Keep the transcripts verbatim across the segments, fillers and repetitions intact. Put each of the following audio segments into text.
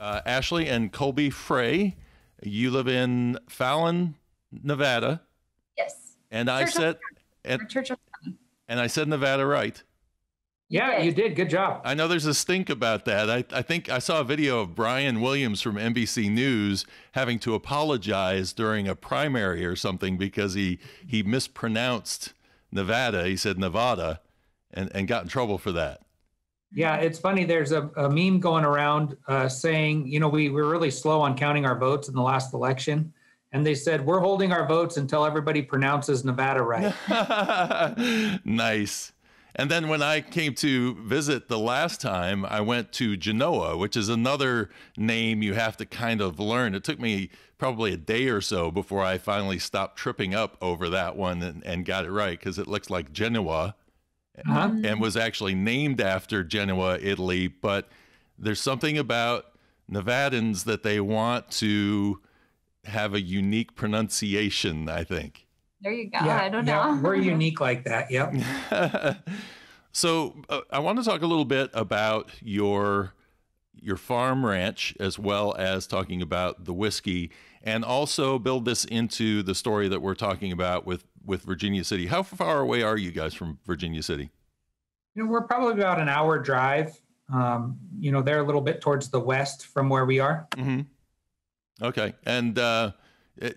uh, Ashley and Colby Frey. You live in Fallon, Nevada. Yes. And I said, and, Churchill County. And I said Nevada right. Yeah, you did. Good job. I know there's a stink about that. I, I think I saw a video of Brian Williams from N B C News having to apologize during a primary or something because he, he mispronounced Nevada. He said Nevada and, and got in trouble for that. Yeah, it's funny. There's a, a meme going around uh, saying, you know, we were really slow on counting our votes in the last election. And they said, we're holding our votes until everybody pronounces Nevada right. Nice. And then when I came to visit the last time, I went to Genoa, which is another name you have to kind of learn. It took me probably a day or so before I finally stopped tripping up over that one and, and got it right, because it looks like Genoa uh-huh. and was actually named after Genoa, Italy. But there's something about Nevadans that they want to have a unique pronunciation, I think. There you go. Yeah, I don't know. Yeah, we're unique like that. Yep. So uh, I want to talk a little bit about your your farm ranch, as well as talking about the whiskey, and also build this into the story that we're talking about with with Virginia City. How far away are you guys from Virginia City? You know, we're probably about an hour drive. Um, you know, they're a little bit towards the west from where we are. Mm-hmm. Okay, and. Uh,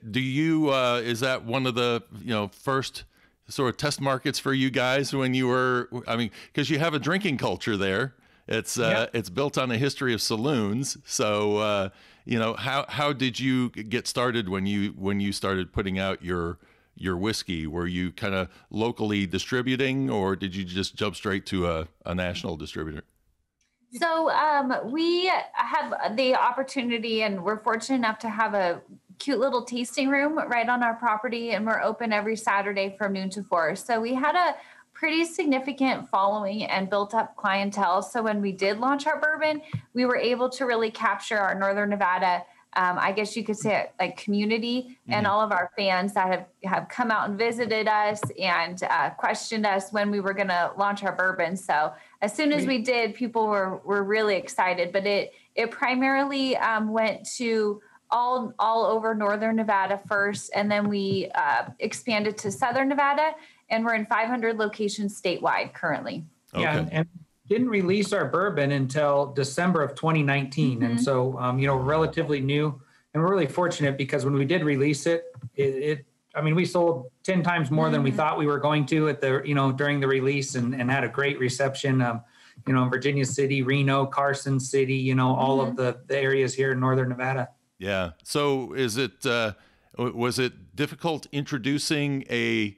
Do you, uh, is that one of the, you know, first sort of test markets for you guys when you were, I mean, because you have a drinking culture there. It's, uh, yeah. It's built on a history of saloons. So, uh, you know, how, how did you get started when you, when you started putting out your, your whiskey? Were you kind of locally distributing, or did you just jump straight to a, a national distributor? So, um, we have the opportunity, and we're fortunate enough to have a cute little tasting room right on our property, and we're open every Saturday from noon to four. So we had a pretty significant following and built up clientele. So when we did launch our bourbon, we were able to really capture our Northern Nevada, um, I guess you could say it, like community mm-hmm. and all of our fans that have, have come out and visited us and uh, questioned us when we were going to launch our bourbon. So as soon as we did, people were, were really excited, but it, it primarily um, went to all all over Northern Nevada first, and then we uh, expanded to Southern Nevada, and we're in five hundred locations statewide currently. Okay. Yeah, and, and didn't release our bourbon until December of twenty nineteen. Mm-hmm. And so, um, you know, relatively new, and we're really fortunate because when we did release it, it, it I mean, we sold ten times more mm-hmm. than we thought we were going to at the, you know, during the release, and, and had a great reception. Um, you know, in Virginia City, Reno, Carson City, you know, all mm-hmm. of the, the areas here in Northern Nevada. Yeah. So is it, uh, was it difficult introducing a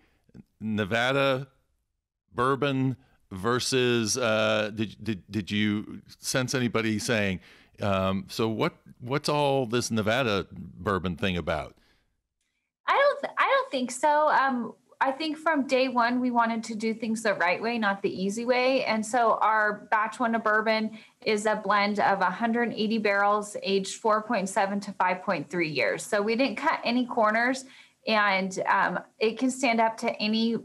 Nevada bourbon versus, uh, did, did, did you sense anybody saying, um, so what, what's all this Nevada bourbon thing about? I don't, I don't think so. Um, I think from day one, we wanted to do things the right way, not the easy way. And so our batch one of bourbon is a blend of one hundred eighty barrels aged four point seven to five point three years. So we didn't cut any corners, and um, it can stand up to any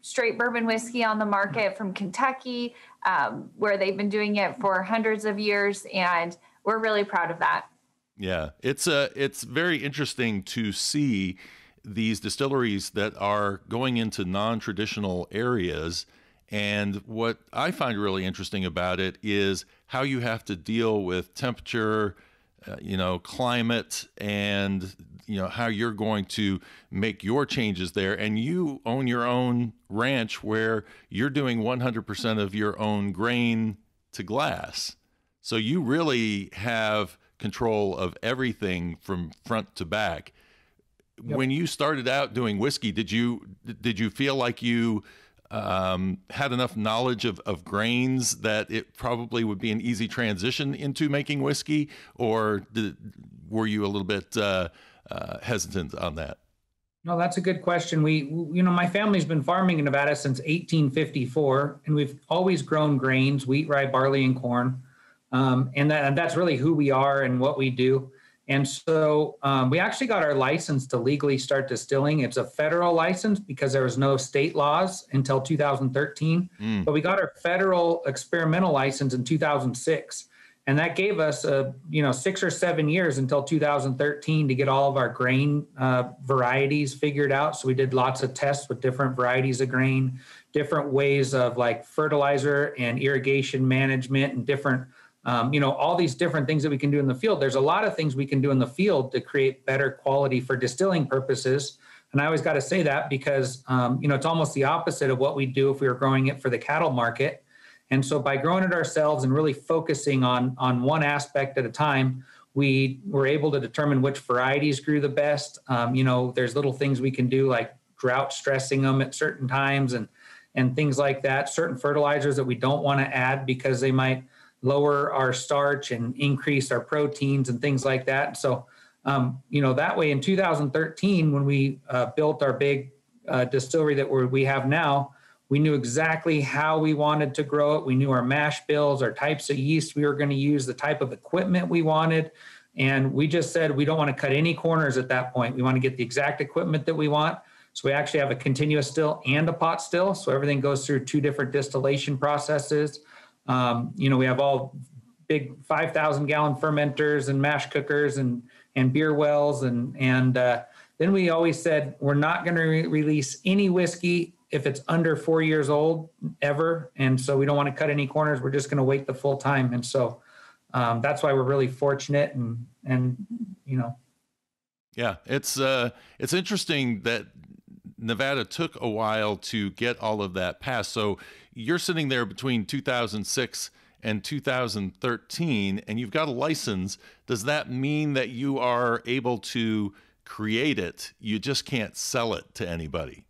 straight bourbon whiskey on the market from Kentucky, um, where they've been doing it for hundreds of years. And we're really proud of that. Yeah, it's a, it's very interesting to see these distilleries that are going into non-traditional areas. And what I find really interesting about it is how you have to deal with temperature, uh, you know, climate, and, you know, how you're going to make your changes there. And you own your own ranch where you're doing one hundred percent of your own grain to glass. So you really have control of everything from front to back. Yep. When you started out doing whiskey, did you did you feel like you um, had enough knowledge of, of grains that it probably would be an easy transition into making whiskey, or did, were you a little bit uh, uh, hesitant on that? No, that's a good question. We, you know, my family's been farming in Nevada since eighteen fifty-four, and we've always grown grains: wheat, rye, barley, and corn, um, and that, and that's really who we are and what we do. And so um, we actually got our license to legally start distilling. It's a federal license because there was no state laws until two thousand thirteen. Mm. But we got our federal experimental license in two thousand six. And that gave us, uh, you know, six or seven years until two thousand thirteen to get all of our grain uh, varieties figured out. So we did lots of tests with different varieties of grain, different ways of like fertilizer and irrigation management and different, um, you know, all these different things that we can do in the field. There's a lot of things we can do in the field to create better quality for distilling purposes. And I always got to say that because, um, you know, it's almost the opposite of what we do if we were growing it for the cattle market. And so by growing it ourselves and really focusing on, on one aspect at a time, we were able to determine which varieties grew the best. Um, you know, there's little things we can do like drought stressing them at certain times and, and things like that, certain fertilizers that we don't want to add because they might lower our starch and increase our proteins and things like that. So, um, you know, that way in two thousand thirteen, when we uh, built our big uh, distillery that we're, we have now, we knew exactly how we wanted to grow it. We knew our mash bills, our types of yeast we were going to use, the type of equipment we wanted. And we just said, we don't want to cut any corners at that point. We want to get the exact equipment that we want. So we actually have a continuous still and a pot still. So everything goes through two different distillation processes. Um, you know, we have all big five thousand gallon fermenters and mash cookers and, and beer wells. And, and uh, then we always said, we're not going to re- release any whiskey if it's under four years old ever. And so we don't want to cut any corners. We're just going to wait the full time. And so um, that's why we're really fortunate and, and, you know. Yeah. It's, uh, it's interesting that Nevada took a while to get all of that passed. So you're sitting there between two thousand six and two thousand thirteen and you've got a license. Does that mean that you are able to create it? You just can't sell it to anybody.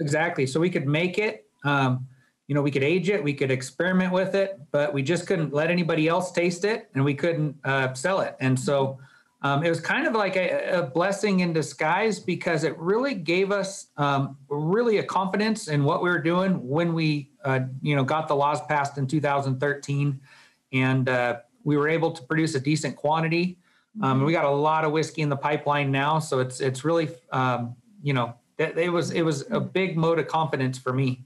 Exactly. So we could make it, um, you know, we could age it, we could experiment with it, but we just couldn't let anybody else taste it and we couldn't uh, sell it. And so um, it was kind of like a, a blessing in disguise because it really gave us um, really a confidence in what we were doing when we, uh, you know, got the laws passed in two thousand thirteen and uh, we were able to produce a decent quantity. Um, we got a lot of whiskey in the pipeline now. So it's, it's really, um, you know, It was it was a big moat of confidence for me.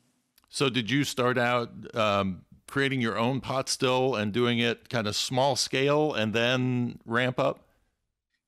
So did you start out um, creating your own pot still and doing it kind of small scale and then ramp up?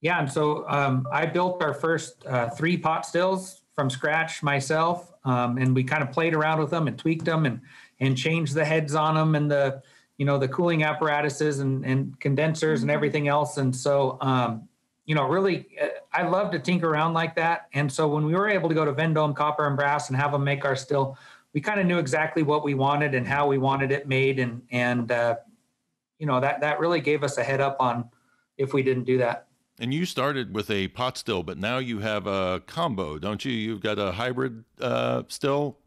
Yeah, and so um, I built our first uh, three pot stills from scratch myself, um, and we kind of played around with them and tweaked them and and changed the heads on them and the you know the cooling apparatuses and, and condensers mm-hmm. and everything else. And so um, you know really. Uh, I love to tinker around like that. And so when we were able to go to Vendome Copper and Brass and have them make our still, we kind of knew exactly what we wanted and how we wanted it made. And, and uh, you know, that, that really gave us a head up on if we didn't do that. And you started with a pot still, but now you have a combo, don't you? You've got a hybrid uh, still.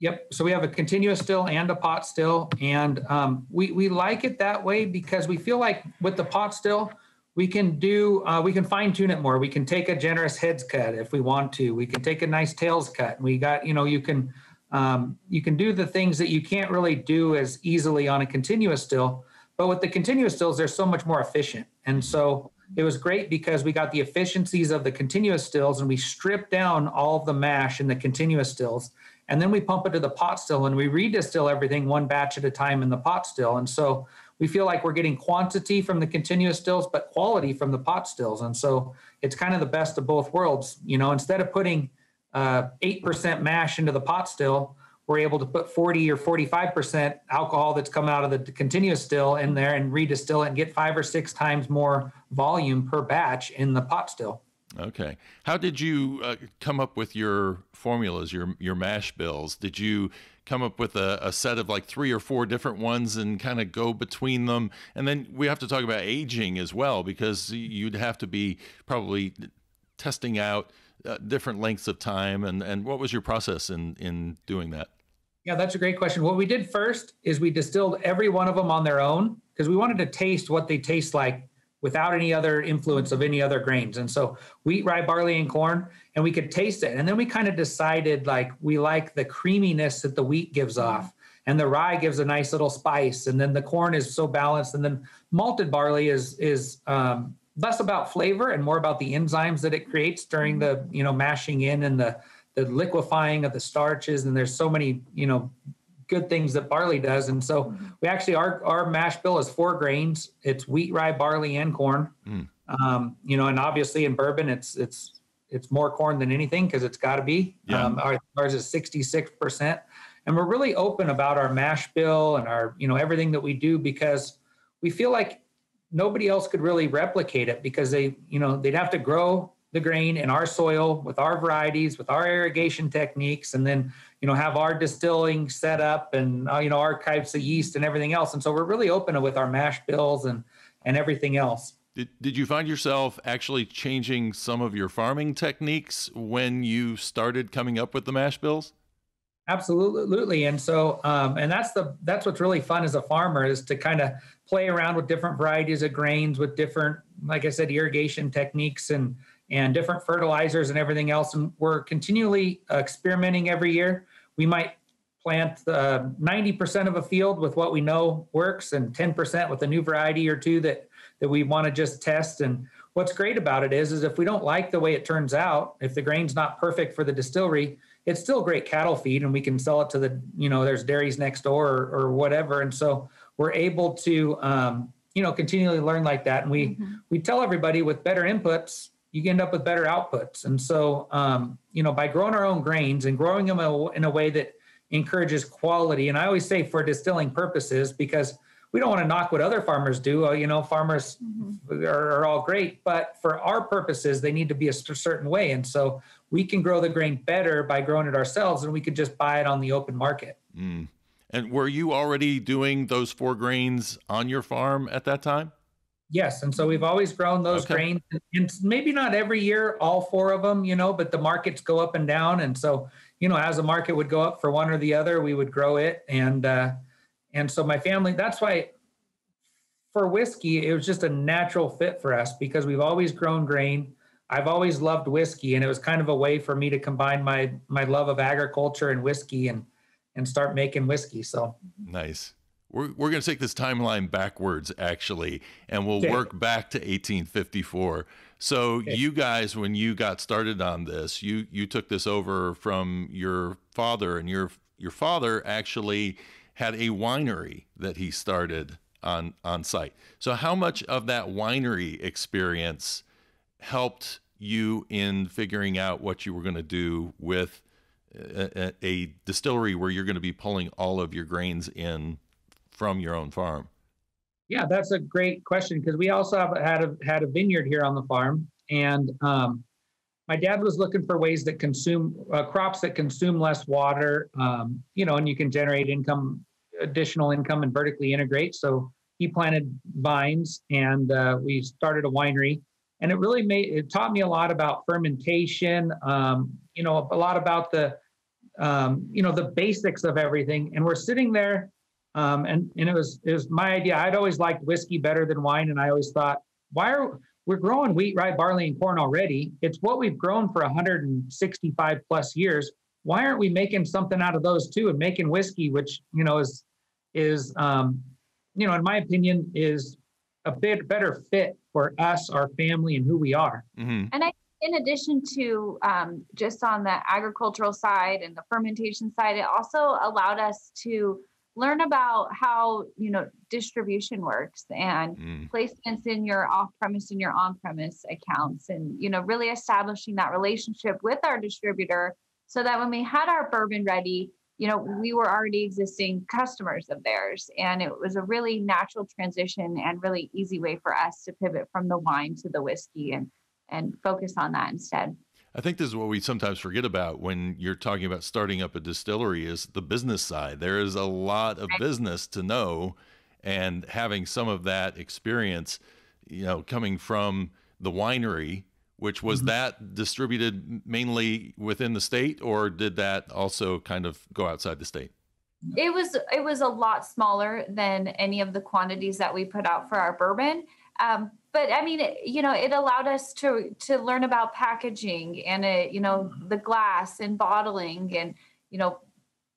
Yep. So we have a continuous still and a pot still. And um, we, we like it that way because we feel like with the pot still, we can do, uh, we can fine tune it more. We can take a generous heads cut if we want to. We can take a nice tails cut. We got, you know, you can, um, you can do the things that you can't really do as easily on a continuous still. But with the continuous stills, they're so much more efficient. And so it was great because we got the efficiencies of the continuous stills and we stripped down all of the mash in the continuous stills. And then we pump it to the pot still and we redistill everything one batch at a time in the pot still. And so we feel like we're getting quantity from the continuous stills, but quality from the pot stills. And so it's kind of the best of both worlds. You know, instead of putting uh, eight percent mash into the pot still, we're able to put forty or forty-five percent alcohol that's come out of the continuous still in there and redistill it and get five or six times more volume per batch in the pot still. Okay. How did you uh, come up with your formulas, your your mash bills? Did you come up with a, a set of like three or four different ones and kind of go between them? And then we have to talk about aging as well, because you'd have to be probably testing out uh, different lengths of time. And, and what was your process in, in doing that? Yeah, that's a great question. What we did first is we distilled every one of them on their own because we wanted to taste what they taste like without any other influence of any other grains. And so wheat, rye, barley, and corn, and we could taste it. And then we kind of decided like, we like the creaminess that the wheat gives off and the rye gives a nice little spice. And then the corn is so balanced. And then malted barley is, is um, less about flavor and more about the enzymes that it creates during the, you know, mashing in and the, the liquefying of the starches. And there's so many, you know, good things that barley does. And so mm-hmm. we actually, our, our mash bill is four grains. It's wheat, rye, barley, and corn. Mm. Um, you know, and obviously in bourbon, it's, it's, it's more corn than anything, cause it's gotta be, yeah. um, ours, ours is sixty-six percent. And we're really open about our mash bill and our, you know, everything that we do, because we feel like nobody else could really replicate it, because they, you know, they'd have to grow the grain in our soil with our varieties, with our irrigation techniques, and then, you know, have our distilling set up and, uh, you know, our types of yeast and everything else. And so we're really open with our mash bills and, and everything else. Did, did you find yourself actually changing some of your farming techniques when you started coming up with the mash bills? Absolutely. And so, um, and that's the, that's what's really fun as a farmer, is to kind of play around with different varieties of grains, with different, like I said, irrigation techniques and, and different fertilizers and everything else. And we're continually experimenting every year. We might plant the ninety percent of a field with what we know works and ten percent with a new variety or two that, that we want to just test. And what's great about it is, is if we don't like the way it turns out, if the grain's not perfect for the distillery, it's still great cattle feed, and we can sell it to the, you know, there's dairies next door or, or whatever. And so we're able to, um, you know, continually learn like that. And we, mm-hmm. we tell everybody, with better inputs, you end up with better outputs. And so, um, you know, by growing our own grains and growing them in a way that encourages quality. And I always say, for distilling purposes, because we don't want to knock what other farmers do. You know, farmers mm-hmm. are, are all great, but for our purposes, they need to be a certain way. And so we can grow the grain better by growing it ourselves, and we could just buy it on the open market. Mm. And were you already doing those four grains on your farm at that time? Yes. And so we've always grown those okay. grains, and maybe not every year, all four of them, you know, but the markets go up and down. And so, you know, as the market would go up for one or the other, we would grow it. And, uh, And so my family, that's why for whiskey, it was just a natural fit for us, because we've always grown grain. I've always loved whiskey, and it was kind of a way for me to combine my, my love of agriculture and whiskey and, and start making whiskey. So nice. We're, we're going to take this timeline backwards, actually, and we'll okay. work back to eighteen fifty-four. So okay. you guys, when you got started on this, you, you took this over from your father, and your, your father actually had a winery that he started on, on site. So how much of that winery experience helped you in figuring out what you were going to do with a, a distillery where you're going to be pulling all of your grains in from your own farm? Yeah, that's a great question, because we also have had a, had a vineyard here on the farm. And um, my dad was looking for ways that consume uh, crops that consume less water, um, you know, and you can generate income, additional income, and vertically integrate. So he planted vines, and uh, we started a winery, and it really made, it taught me a lot about fermentation, um, you know, a lot about the, um, you know, the basics of everything. And we're sitting there, um, and and it was it was my idea. I'd always liked whiskey better than wine, and I always thought, why are We're growing wheat, rye, barley, and corn already. It's what we've grown for one hundred sixty-five plus years. Why aren't we making something out of those too, and making whiskey, which, you know, is, is um, you know, in my opinion, is a bit better fit for us, our family, and who we are. Mm-hmm. And I, in addition to um, just on the agricultural side and the fermentation side, it also allowed us to learn about how, you know, distribution works, and mm. placements in your off-premise and your on-premise accounts, and, you know, really establishing that relationship with our distributor, so that when we had our bourbon ready, you know, we were already existing customers of theirs. And it was a really natural transition and really easy way for us to pivot from the wine to the whiskey and, and focus on that instead. I think this is what we sometimes forget about when you're talking about starting up a distillery, is the business side. There is a lot of business to know, and having some of that experience, you know, coming from the winery, which was mm-hmm. that distributed mainly within the state, or did that also kind of go outside the state? It was, it was a lot smaller than any of the quantities that we put out for our bourbon. Um, But I mean, it, you know, it allowed us to to learn about packaging and, it, you know, the glass and bottling and, you know,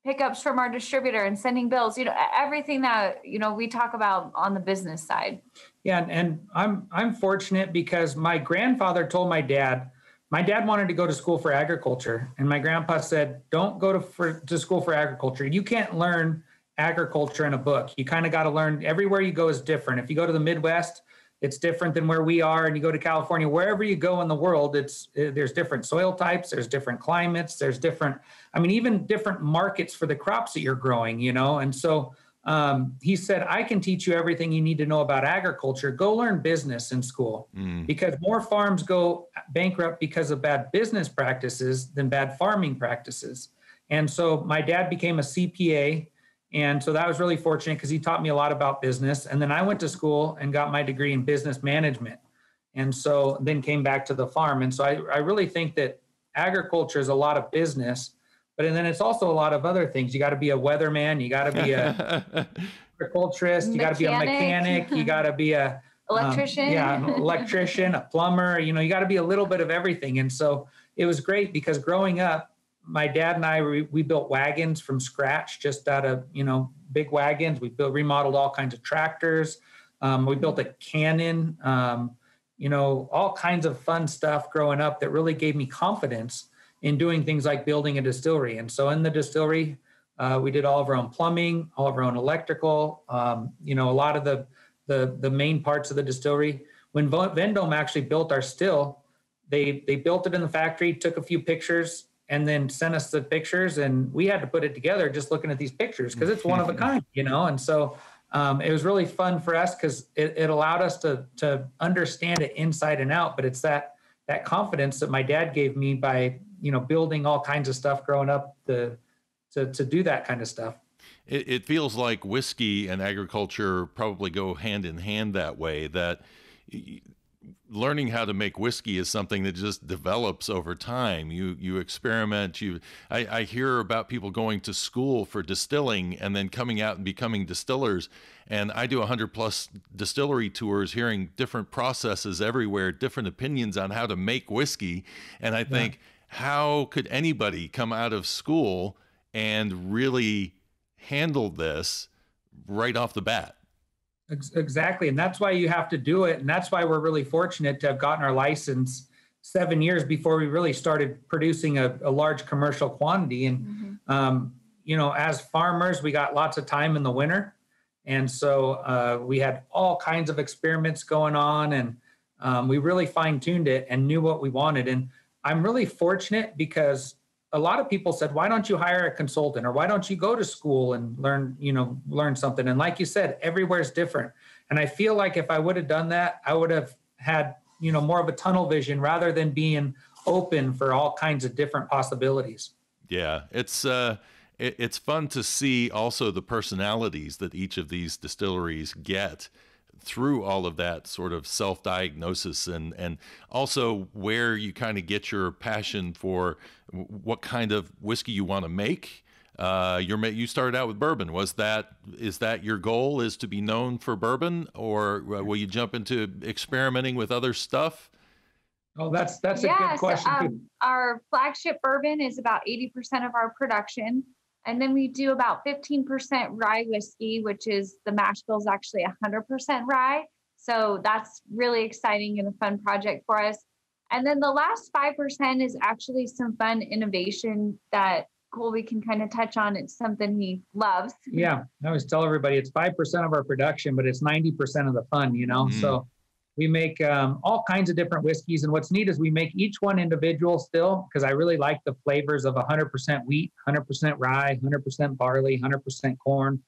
pickups from our distributor and sending bills, you know, everything that, you know, we talk about on the business side. Yeah. And, and I'm, I'm fortunate because my grandfather told my dad, My dad wanted to go to school for agriculture, and my grandpa said, don't go to, for, to school for agriculture. You can't learn agriculture in a book. You kind of got to learn, everywhere you go is different. If you go to the Midwest, it's different than where we are, and you go to California, wherever you go in the world, it's it, there's different soil types, there's different climates, there's different, I mean, even different markets for the crops that you're growing, you know? And so um, he said, I can teach you everything you need to know about agriculture. Go learn business in school mm. because more farms go bankrupt because of bad business practices than bad farming practices. And so my dad became a C P A. And so that was really fortunate because he taught me a lot about business. And then I went to school and got my degree in business management. And so then came back to the farm. And so I, I really think that agriculture is a lot of business, but and then it's also a lot of other things. You got to be a weatherman. You got to be a agriculturist. You got to be a mechanic. You got to be a electrician. Um, yeah, an electrician, a plumber. You know, you got to be a little bit of everything. And so it was great because growing up, my dad and I, we, we built wagons from scratch, just out of, you know, big wagons. We built, remodeled all kinds of tractors. Um, we built a cannon, um, you know, all kinds of fun stuff growing up that really gave me confidence in doing things like building a distillery. And so in the distillery, uh, we did all of our own plumbing, all of our own electrical, um, you know, a lot of the, the, the main parts of the distillery. When Vendome actually built our still, they, they built it in the factory, took a few pictures, and then sent us the pictures, and we had to put it together just looking at these pictures because it's one of a kind, you know? And so um, it was really fun for us because it, it allowed us to to understand it inside and out, but it's that that confidence that my dad gave me by, you know, building all kinds of stuff growing up to to, to do that kind of stuff. It, it feels like whiskey and agriculture probably go hand in hand that way, that y- learning how to make whiskey is something that just develops over time. You, you experiment, you, I, I hear about people going to school for distilling and then coming out and becoming distillers. And I do a hundred plus distillery tours, hearing different processes everywhere, different opinions on how to make whiskey. And I think, yeah. How could anybody come out of school and really handle this right off the bat? Exactly. And that's why you have to do it. And that's why we're really fortunate to have gotten our license seven years before we really started producing a, a large commercial quantity. And, mm-hmm. um, you know, as farmers, we got lots of time in the winter. And so uh, we had all kinds of experiments going on, and um, we really fine tuned it and knew what we wanted. And I'm really fortunate because a lot of people said, why don't you hire a consultant, or why don't you go to school and learn, you know, learn something? And like you said, everywhere's different. And I feel like if I would have done that, I would have had, you know, more of a tunnel vision rather than being open for all kinds of different possibilities. Yeah. It's, uh, it, it's fun to see also the personalities that each of these distilleries get through all of that sort of self-diagnosis, and and also where you kind of get your passion for what kind of whiskey you want to make. Uh, you're you started out with bourbon. Was that is that your goal, is to be known for bourbon, or will you jump into experimenting with other stuff? Oh, that's that's yeah, a good question. So, um, our flagship bourbon is about eighty percent of our production. And then we do about fifteen percent rye whiskey, which is the mash bill is actually one hundred percent rye. So that's really exciting and a fun project for us. And then the last five percent is actually some fun innovation that Colby can kind of touch on. It's something he loves. Yeah, I always tell everybody it's five percent of our production, but it's ninety percent of the fun, you know? Mm-hmm. So we make um, all kinds of different whiskeys. And what's neat is we make each one individual still, because I really like the flavors of one hundred percent wheat, one hundred percent rye, one hundred percent barley, one hundred percent corn.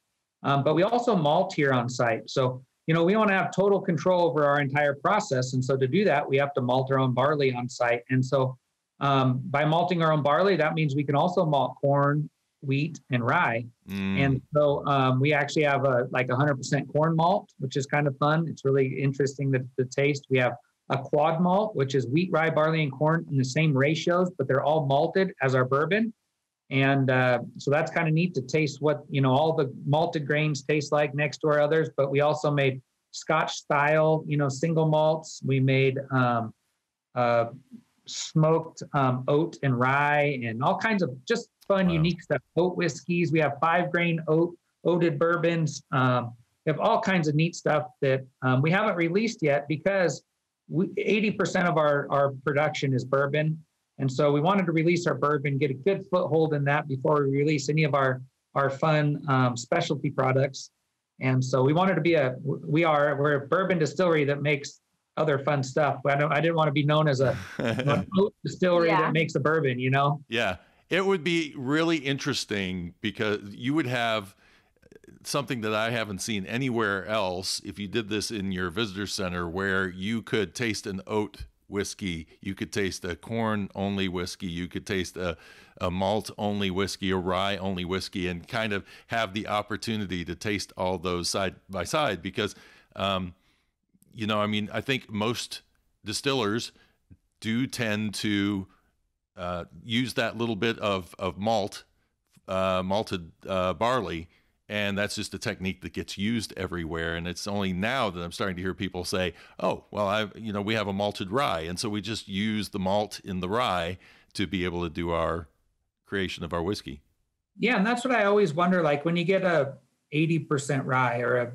Um, but we also malt here on site. So, you know, we want to have total control over our entire process. And so to do that, we have to malt our own barley on site. And so um, by malting our own barley, that means we can also malt corn, wheat, and rye. Mm. And so um, we actually have a like one hundred percent corn malt, which is kind of fun. It's really interesting, the, the taste. We have a quad malt, which is wheat, rye, barley, and corn in the same ratios, but they're all malted as our bourbon. And uh, so that's kind of neat to taste what, you know, all the malted grains taste like next to our others. But we also made Scotch style, you know, single malts. We made um, uh, smoked um, oat and rye and all kinds of just fun, wow. Unique stuff. Oat whiskeys. We have five grain oat, oated bourbons. Um, we have all kinds of neat stuff that um, we haven't released yet because we, eighty percent of our, our production is bourbon. And so we wanted to release our bourbon, get a good foothold in that before we release any of our, our fun um, specialty products. And so we wanted to be a, we are, we're a bourbon distillery that makes other fun stuff. But I don't, I didn't want to be known as a, a oat distillery yeah. that makes a bourbon, you know? Yeah. It would be really interesting because you would have something that I haven't seen anywhere else. If you did this in your visitor center where you could taste an oat whiskey, you could taste a corn only whiskey, you could taste a, a malt only whiskey, a rye only whiskey, and kind of have the opportunity to taste all those side by side. Because, um, you know, I mean, I think most distillers do tend to uh, use that little bit of, of malt, uh, malted uh, barley. And that's just a technique that gets used everywhere. And it's only now that I'm starting to hear people say, oh, well, I, you know, we have a malted rye. And so we just use the malt in the rye to be able to do our creation of our whiskey. Yeah. And that's what I always wonder, like when you get a eighty percent rye or a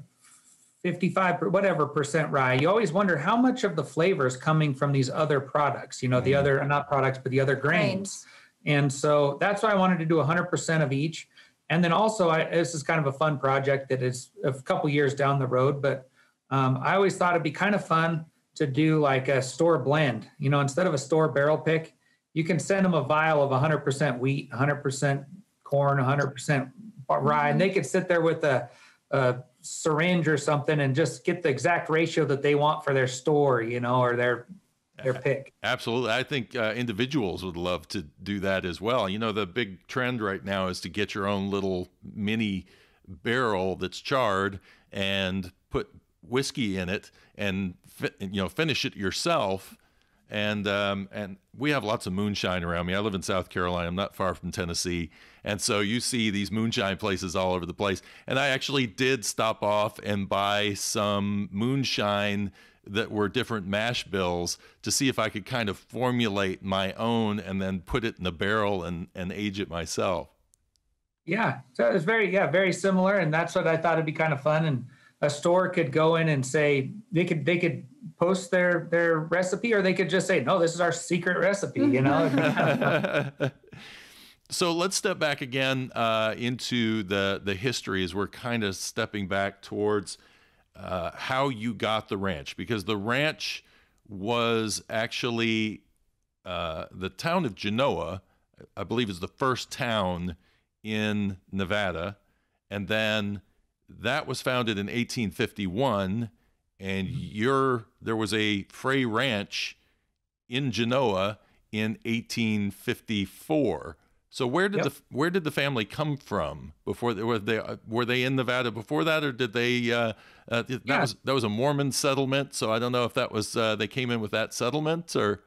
fifty-five, whatever percent rye, you always wonder how much of the flavor is coming from these other products, you know, the other, not products, but the other grains. Right. And so that's why I wanted to do one hundred percent of each. And then also, I, this is kind of a fun project that is a couple years down the road, but um, I always thought it'd be kind of fun to do like a store blend. You know, instead of a store barrel pick, you can send them a vial of one hundred percent wheat, one hundred percent corn, one hundred percent rye, and they could sit there with a, a syringe or something and just get the exact ratio that they want for their store, you know, or their their pick. Absolutely. I think uh, individuals would love to do that as well. You know, the big trend right now is to get your own little mini barrel that's charred and put whiskey in it and, fi- you know, finish it yourself. And, um, and we have lots of moonshine around me. I live in South Carolina. I'm not far from Tennessee. And so you see these moonshine places all over the place. And I actually did stop off and buy some moonshine that were different mash bills to see if I could kind of formulate my own and then put it in a barrel and, and age it myself. Yeah. So it was very, yeah, very similar. And that's what I thought it'd be kind of fun. And a store could go in and say, they could, they could post their, their recipe, or they could just say, no, this is our secret recipe, you know? So let's step back again uh, into the, the history as we're kind of stepping back towards Uh, how you got the ranch, because the ranch was actually uh, the town of Genoa, I believe, is the first town in Nevada. And then that was founded in eighteen fifty-one. And you're, there was a Frey Ranch in Genoa in eighteen fifty-four. So where did yep. the where did the family come from before they, were they were they in Nevada before that, or did they uh, uh, that yeah. was that was a Mormon settlement? So I don't know if that was uh, they came in with that settlement, or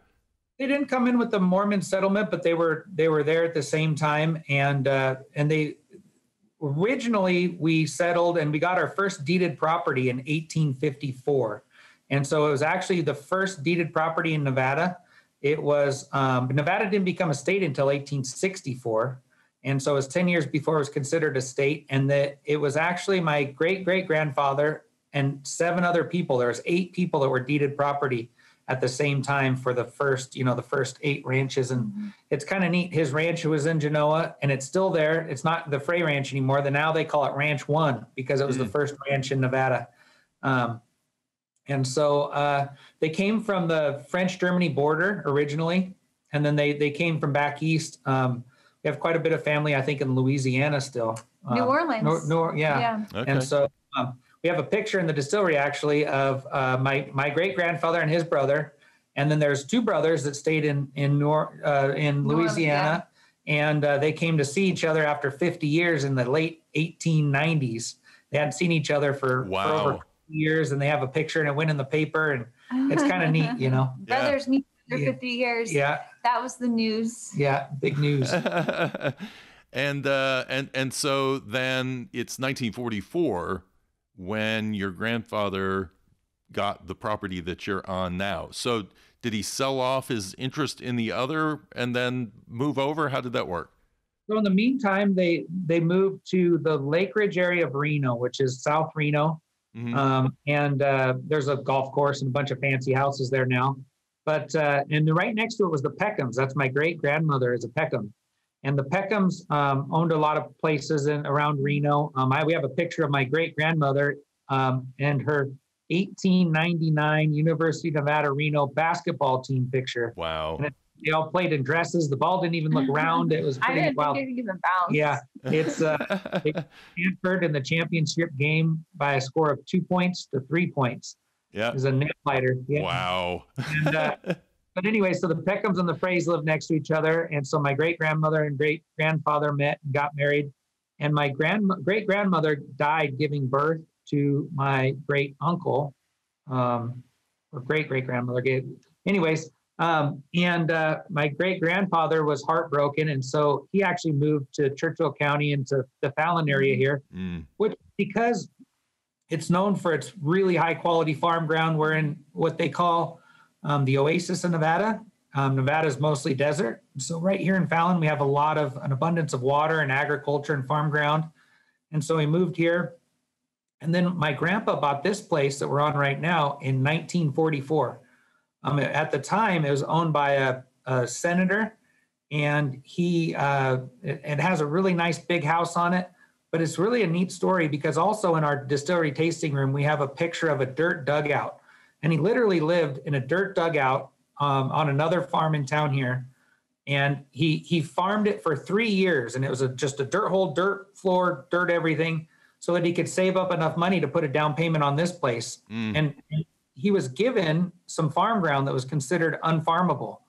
they didn't come in with the Mormon settlement, but they were they were there at the same time, and uh, and they originally we settled and we got our first deeded property in eighteen fifty-four, and so it was actually the first deeded property in Nevada. It was, um, Nevada didn't become a state until eighteen sixty-four. And so it was ten years before it was considered a state. And that it was actually my great, great grandfather and seven other people. There was eight people that were deeded property at the same time for the first, you know, the first eight ranches. And mm-hmm. it's kind of neat. His ranch was in Genoa and it's still there. It's not the Frey Ranch anymore. The, now they call it Ranch One because it was mm-hmm. the first ranch in Nevada. Um, And so uh, they came from the French-Germany border originally, and then they they came from back east. Um, we have quite a bit of family, I think, in Louisiana still. Um, New Orleans. Nor, nor, yeah. yeah. Okay. And so um, we have a picture in the distillery, actually, of uh, my, my great-grandfather and his brother. And then there's two brothers that stayed in, in, nor, uh, in Louisiana, yeah. and uh, they came to see each other after fifty years in the late eighteen nineties. They hadn't seen each other for, wow. for over years, and they have a picture and it went in the paper, and it's kind of neat, you know. Yeah. Brothers meet for fifty years. Yeah. That was the news. Yeah, big news. and uh and and so then it's nineteen forty-four when your grandfather got the property that you're on now. So did he sell off his interest in the other and then move over? How did that work? So in the meantime, they they moved to the Lake Ridge area of Reno, which is South Reno. Mm-hmm. Um, and uh, there's a golf course and a bunch of fancy houses there now. But uh, and right next to it was the Peckhams. That's my great grandmother is a Peckham, and the Peckhams um, owned a lot of places in around Reno. Um, I, we have a picture of my great grandmother um, and her eighteen ninety-nine University of Nevada Reno basketball team picture. Wow. And they all played in dresses. The ball didn't even look round. It was pretty I didn't wild. Think it didn't even bounce. Yeah, it's uh, Stanford in the championship game by a score of two points to three points. Yeah, is a nail biter. Yeah. Wow. And, uh, but anyway, so the Peckhams and the Freys lived next to each other, and so my great grandmother and great grandfather met and got married, and my grand great grandmother died giving birth to my great uncle, um, or great great grandmother gave. Anyways, um, and uh, my great grandfather was heartbroken, and so he actually moved to Churchill County into the Fallon area here, mm. which because. It's known for its really high quality farm ground. We're in what they call um, the oasis of Nevada. Um, Nevada is mostly desert. So right here in Fallon, we have a lot of an abundance of water and agriculture and farm ground. And so we moved here. And then my grandpa bought this place that we're on right now in nineteen forty-four. Um, at the time, it was owned by a, a senator, and he uh, it, it has a really nice big house on it. But it's really a neat story because also in our distillery tasting room, we have a picture of a dirt dugout. And he literally lived in a dirt dugout um, on another farm in town here. And he he farmed it for three years. And it was a, just a dirt hole, dirt floor, dirt everything, so that he could save up enough money to put a down payment on this place. Mm. And he was given some farm ground that was considered unfarmable.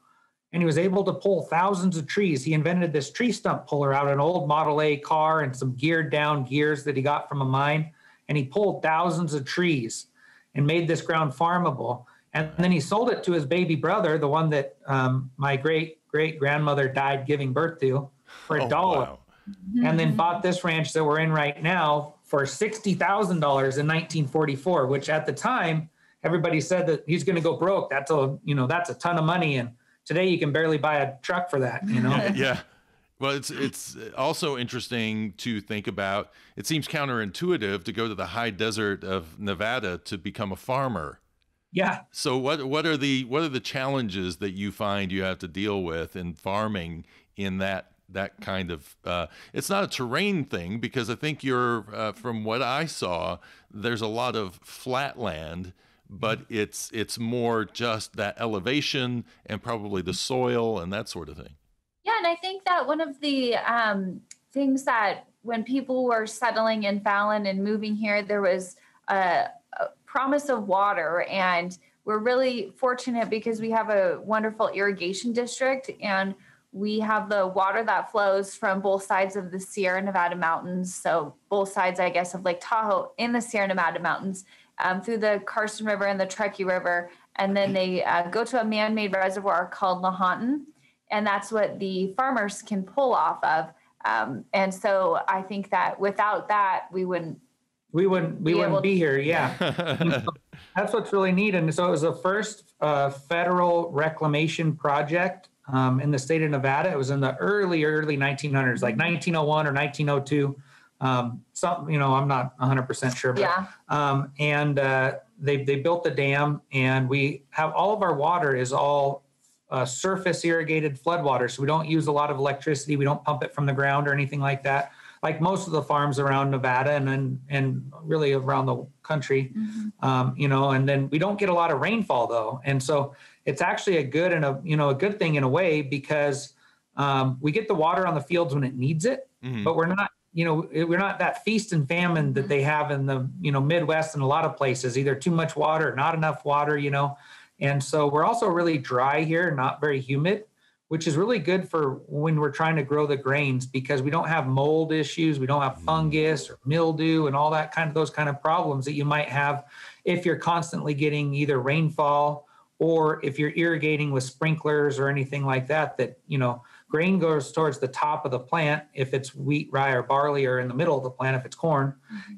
And he was able to pull thousands of trees. He invented this tree stump puller out of an old Model A car and some geared down gears that he got from a mine. And he pulled thousands of trees and made this ground farmable. And then he sold it to his baby brother, the one that um, my great great grandmother died giving birth to, for a dollar. Oh, wow. And then bought this ranch that we're in right now for sixty thousand dollars in nineteen forty-four, which at the time, everybody said that he's going to go broke. That's a, you know, that's a ton of money. And today you can barely buy a truck for that, you know? Yeah, yeah. Well, it's it's also interesting to think about. It seems counterintuitive to go to the high desert of Nevada to become a farmer. Yeah. So what what are the what are the challenges that you find you have to deal with in farming in that that kind of uh, it's not a terrain thing, because I think you're uh, from what I saw, there's a lot of flat land. But it's it's more just that elevation and probably the soil and that sort of thing. Yeah, and I think that one of the um, things that when people were settling in Fallon and moving here, there was a, a promise of water. And we're really fortunate because we have a wonderful irrigation district, and we have the water that flows from both sides of the Sierra Nevada Mountains. So both sides, I guess, of Lake Tahoe in the Sierra Nevada Mountains. Um, through the Carson River and the Truckee River. And then they uh, go to a man-made reservoir called Lahontan. And that's what the farmers can pull off of. Um, and so I think that without that, we wouldn't. We wouldn't, we be wouldn't be here. Yeah. That's what's really neat. And so it was the first uh, federal reclamation project um, in the state of Nevada. It was in the early, early nineteen hundreds, like nineteen oh one or nineteen oh two. Um, something, you know, I'm not a hundred percent sure, but, yeah. um, and, uh, they, they built the dam, and we have all of our water is all, uh, surface irrigated floodwater. So we don't use a lot of electricity. We don't pump it from the ground or anything like that. Like most of the farms around Nevada and, and, and really around the country, mm-hmm. um, you know, and then we don't get a lot of rainfall though. And so it's actually a good and a, you know, a good thing in a way, because, um, we get the water on the fields when it needs it, mm-hmm. but we're not, you know, we're not that feast and famine that they have in the, you know, Midwest and a lot of places, either too much water or not enough water, you know. And so we're also really dry here, not very humid, which is really good for when we're trying to grow the grains, because we don't have mold issues. We don't have fungus or mildew and all that kind of those kind of problems that you might have if you're constantly getting either rainfall or if you're irrigating with sprinklers or anything like that, that, you know, grain goes towards the top of the plant if it's wheat, rye, or barley, or in the middle of the plant if it's corn.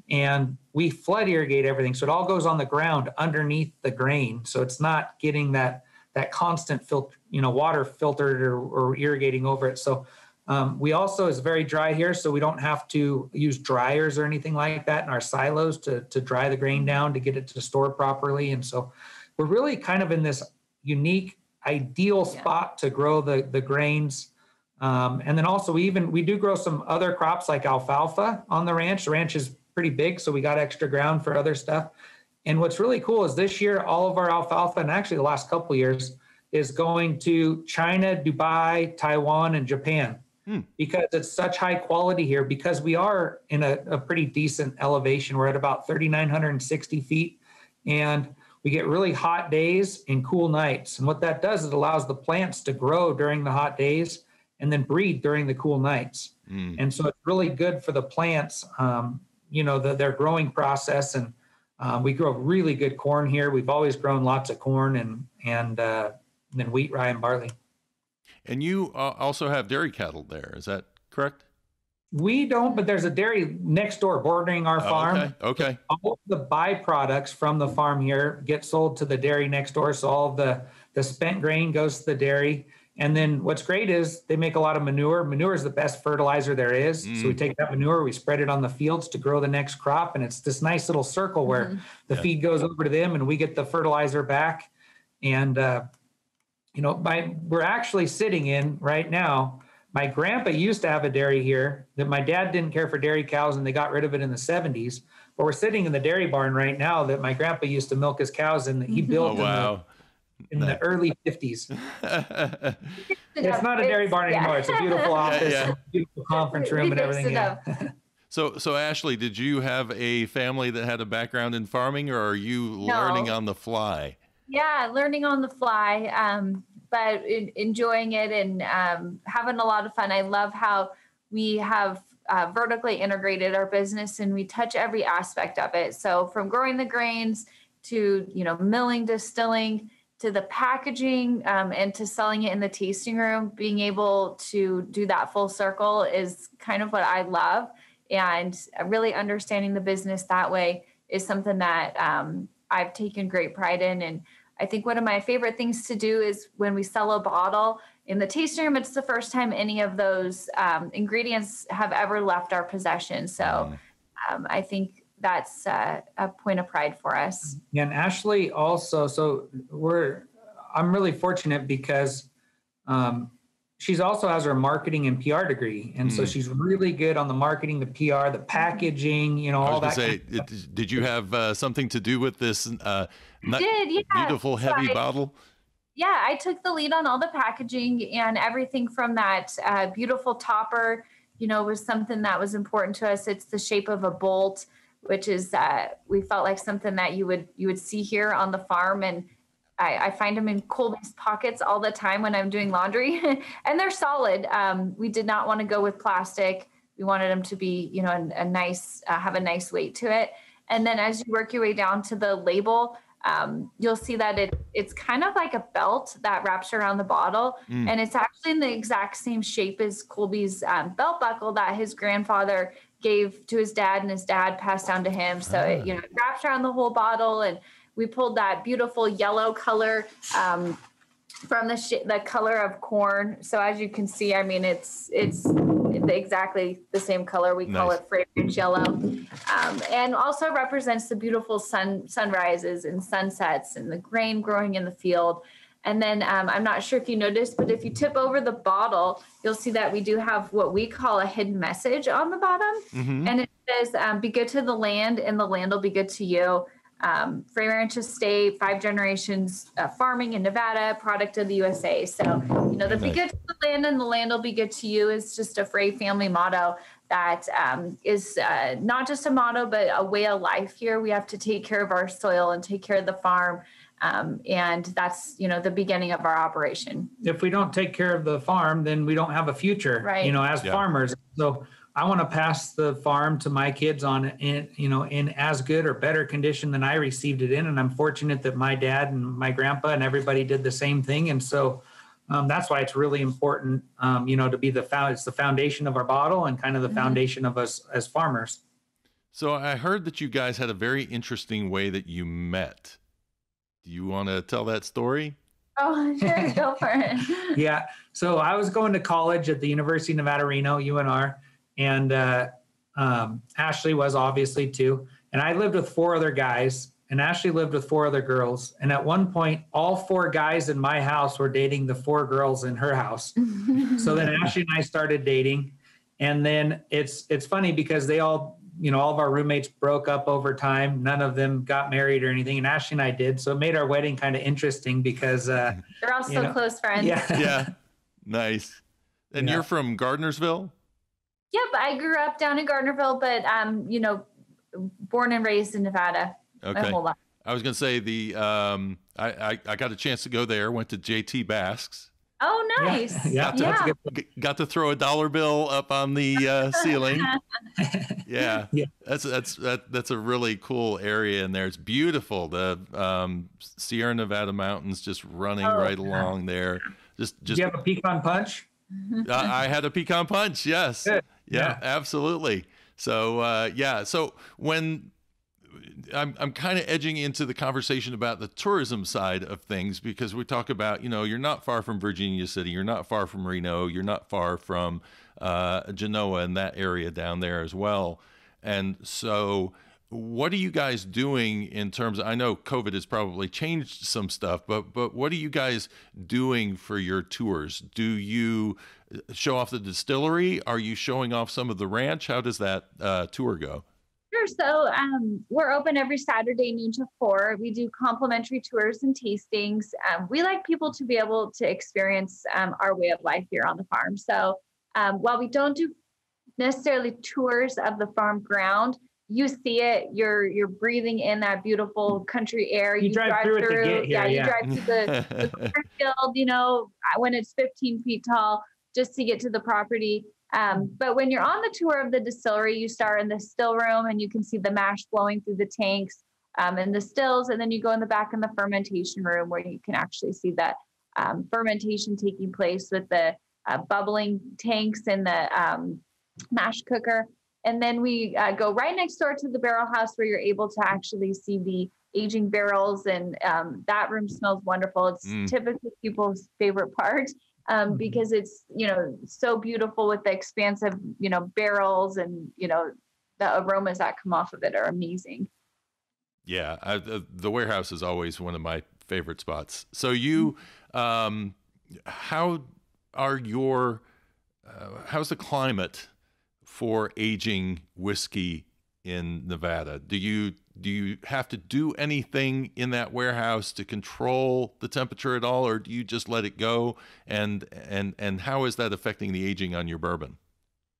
And we flood irrigate everything. So it all goes on the ground underneath the grain. So it's not getting that that constant filter, you know, water filtered or, or irrigating over it. So Um, we also, it's very dry here, so we don't have to use dryers or anything like that in our silos to, to dry the grain down to get it to store properly. And so we're really kind of in this unique, ideal spot to grow the, the grains. Um, and then also we even, we do grow some other crops like alfalfa on the ranch. The ranch is pretty big, so we got extra ground for other stuff. And what's really cool is this year, all of our alfalfa, and actually the last couple of years, is going to China, Dubai, Taiwan, and Japan. Because it's such high quality here, because we are in a, a pretty decent elevation. We're at about three thousand nine hundred sixty feet, and we get really hot days and cool nights. And what that does is it allows the plants to grow during the hot days and then breed during the cool nights. Mm. And so it's really good for the plants, um, you know, the, their growing process. And uh, we grow really good corn here. We've always grown lots of corn and, and, uh, and then wheat, rye, and barley. And you uh, also have dairy cattle there, is that correct? We don't, but there's a dairy next door bordering our farm. Oh, okay, okay. All of the byproducts from the farm here get sold to the dairy next door, so all of the, the spent grain goes to the dairy. And then what's great is they make a lot of manure. Manure is the best fertilizer there is. Mm. So we take that manure, we spread it on the fields to grow the next crop, and it's this nice little circle where mm-hmm. the yeah. feed goes over to them and we get the fertilizer back. And uh You know, my, we're actually sitting in right now. My grandpa used to have a dairy here. That my dad didn't care for dairy cows, and they got rid of it in the seventies. But we're sitting in the dairy barn right now that my grandpa used to milk his cows, and that he built oh, wow. in, the, in the early fifties. It's not a dairy barn anymore. Yeah. It's a beautiful office, yeah, yeah. A beautiful conference room, and everything. Yeah. So, so Ashley, did you have a family that had a background in farming, or are you no. learning on the fly? Yeah, learning on the fly, um, but in, enjoying it and um, having a lot of fun. I love how we have uh, vertically integrated our business, and we touch every aspect of it. So from growing the grains to, you know, milling, distilling, to the packaging um, and to selling it in the tasting room, being able to do that full circle is kind of what I love. And really understanding the business that way is something that um, I've taken great pride in. And I think one of my favorite things to do is when we sell a bottle in the tasting room, it's the first time any of those um, ingredients have ever left our possession. So um, I think that's uh, a point of pride for us. Yeah, and Ashley also, so we're, I'm really fortunate because um, she's also has her marketing and P R degree. And mm. so she's really good on the marketing, the P R, the packaging, you know, all that. I was going to say, did you have uh, something to do with this uh, not did, yeah. beautiful heavy so I, bottle? Yeah, I took the lead on all the packaging, and everything from that uh, beautiful topper, you know, was something that was important to us. It's the shape of a bolt, which is, uh, we felt like something that you would, you would see here on the farm. And I, I find them in Colby's pockets all the time when I'm doing laundry and they're solid. Um, we did not want to go with plastic. We wanted them to be, you know, a, a nice, uh, have a nice weight to it. And then as you work your way down to the label, um, you'll see that it it's kind of like a belt that wraps around the bottle. Mm. And it's actually in the exact same shape as Colby's um, belt buckle that his grandfather gave to his dad, and his dad passed down to him. So, uh. it, you know, it wraps around the whole bottle. And we pulled that beautiful yellow color um, from the sh- the color of corn. So as you can see, I mean, it's it's exactly the same color. We nice. Call it Frey Ranch yellow, um, and also represents the beautiful sun sunrises and sunsets and the grain growing in the field. And then um, I'm not sure if you noticed, but if you tip over the bottle, you'll see that we do have what we call a hidden message on the bottom, mm-hmm. and it says, um, "Be good to the land, and the land will be good to you." Um, Frey Ranch Estate, five generations uh, farming in Nevada, product of the U S A. So, you know, the nice. Be good to the land and the land will be good to you is just a Frey family motto that um, is uh, not just a motto, but a way of life here. We have to take care of our soil and take care of the farm. Um, and that's, you know, the beginning of our operation. If we don't take care of the farm, then we don't have a future, right. you know, as yeah. farmers. So I want to pass the farm to my kids on, in, you know, in as good or better condition than I received it in. And I'm fortunate that my dad and my grandpa and everybody did the same thing. And so um, that's why it's really important, um, you know, to be the, found, it's the foundation of our bottle and kind of the mm-hmm. foundation of us as farmers. So I heard that you guys had a very interesting way that you met. Do you want to tell that story? Oh, sure, go for it. Yeah. So I was going to college at the University of Nevada Reno, U N R, and uh, um, Ashley was obviously too. And I lived with four other guys, and Ashley lived with four other girls. And at one point, all four guys in my house were dating the four girls in her house. So then Ashley and I started dating. And then it's it's funny because they all, you know, all of our roommates broke up over time. None of them got married or anything. And Ashley and I did. So it made our wedding kind of interesting because uh, they're all so close friends. Yeah. Yeah. Nice. And yeah. You're from Gardnerville? Yep. I grew up down in Gardnerville, but, um, you know, born and raised in Nevada. Okay. My whole life. I was going to say the, um, I, I, I got a chance to go there, went to J T Basque's. Oh, nice. Yeah. Got to, yeah. That's got to throw a dollar bill up on the uh, ceiling. Yeah. Yeah. That's, that's, that, that's a really cool area in there. It's beautiful. The um, Sierra Nevada Mountains just running oh, right yeah. along there. Just, just. Did you have a pecan punch? Uh, I had a pecan punch. Yes. Yeah, yeah, absolutely. So, uh, yeah. So when I'm, I'm kind of edging into the conversation about the tourism side of things, because we talk about, you know, you're not far from Virginia City, you're not far from Reno, you're not far from uh, Genoa and that area down there as well. And so what are you guys doing in terms of, I know COVID has probably changed some stuff, but, but what are you guys doing for your tours? Do you show off the distillery? Are you showing off some of the ranch? How does that uh, tour go? Sure. So um, we're open every Saturday, noon to four. We do complimentary tours and tastings. Um, we like people to be able to experience um, our way of life here on the farm. So um, while we don't do necessarily tours of the farm ground, you see it, you're you're breathing in that beautiful country air. You, you drive, drive through, through here, yeah, yeah, you drive through the, the cornfield, you know, when it's fifteen feet tall, just to get to the property. Um, but when you're on the tour of the distillery, you start in the still room and you can see the mash flowing through the tanks um, and the stills. And then you go in the back in the fermentation room where you can actually see that um, fermentation taking place with the uh, bubbling tanks and the um, mash cooker. And then we uh, go right next door to the barrel house where you're able to actually see the aging barrels. And um, that room smells wonderful. It's mm. typically people's favorite part. Um, because it's, you know, so beautiful with the expansive, you know, barrels and, you know, the aromas that come off of it are amazing. Yeah. I, the, the warehouse is always one of my favorite spots. So you, um, how are your, uh, how's the climate for aging whiskey in Nevada? Do you, do you have to do anything in that warehouse to control the temperature at all, or do you just let it go? And and and how is that affecting the aging on your bourbon?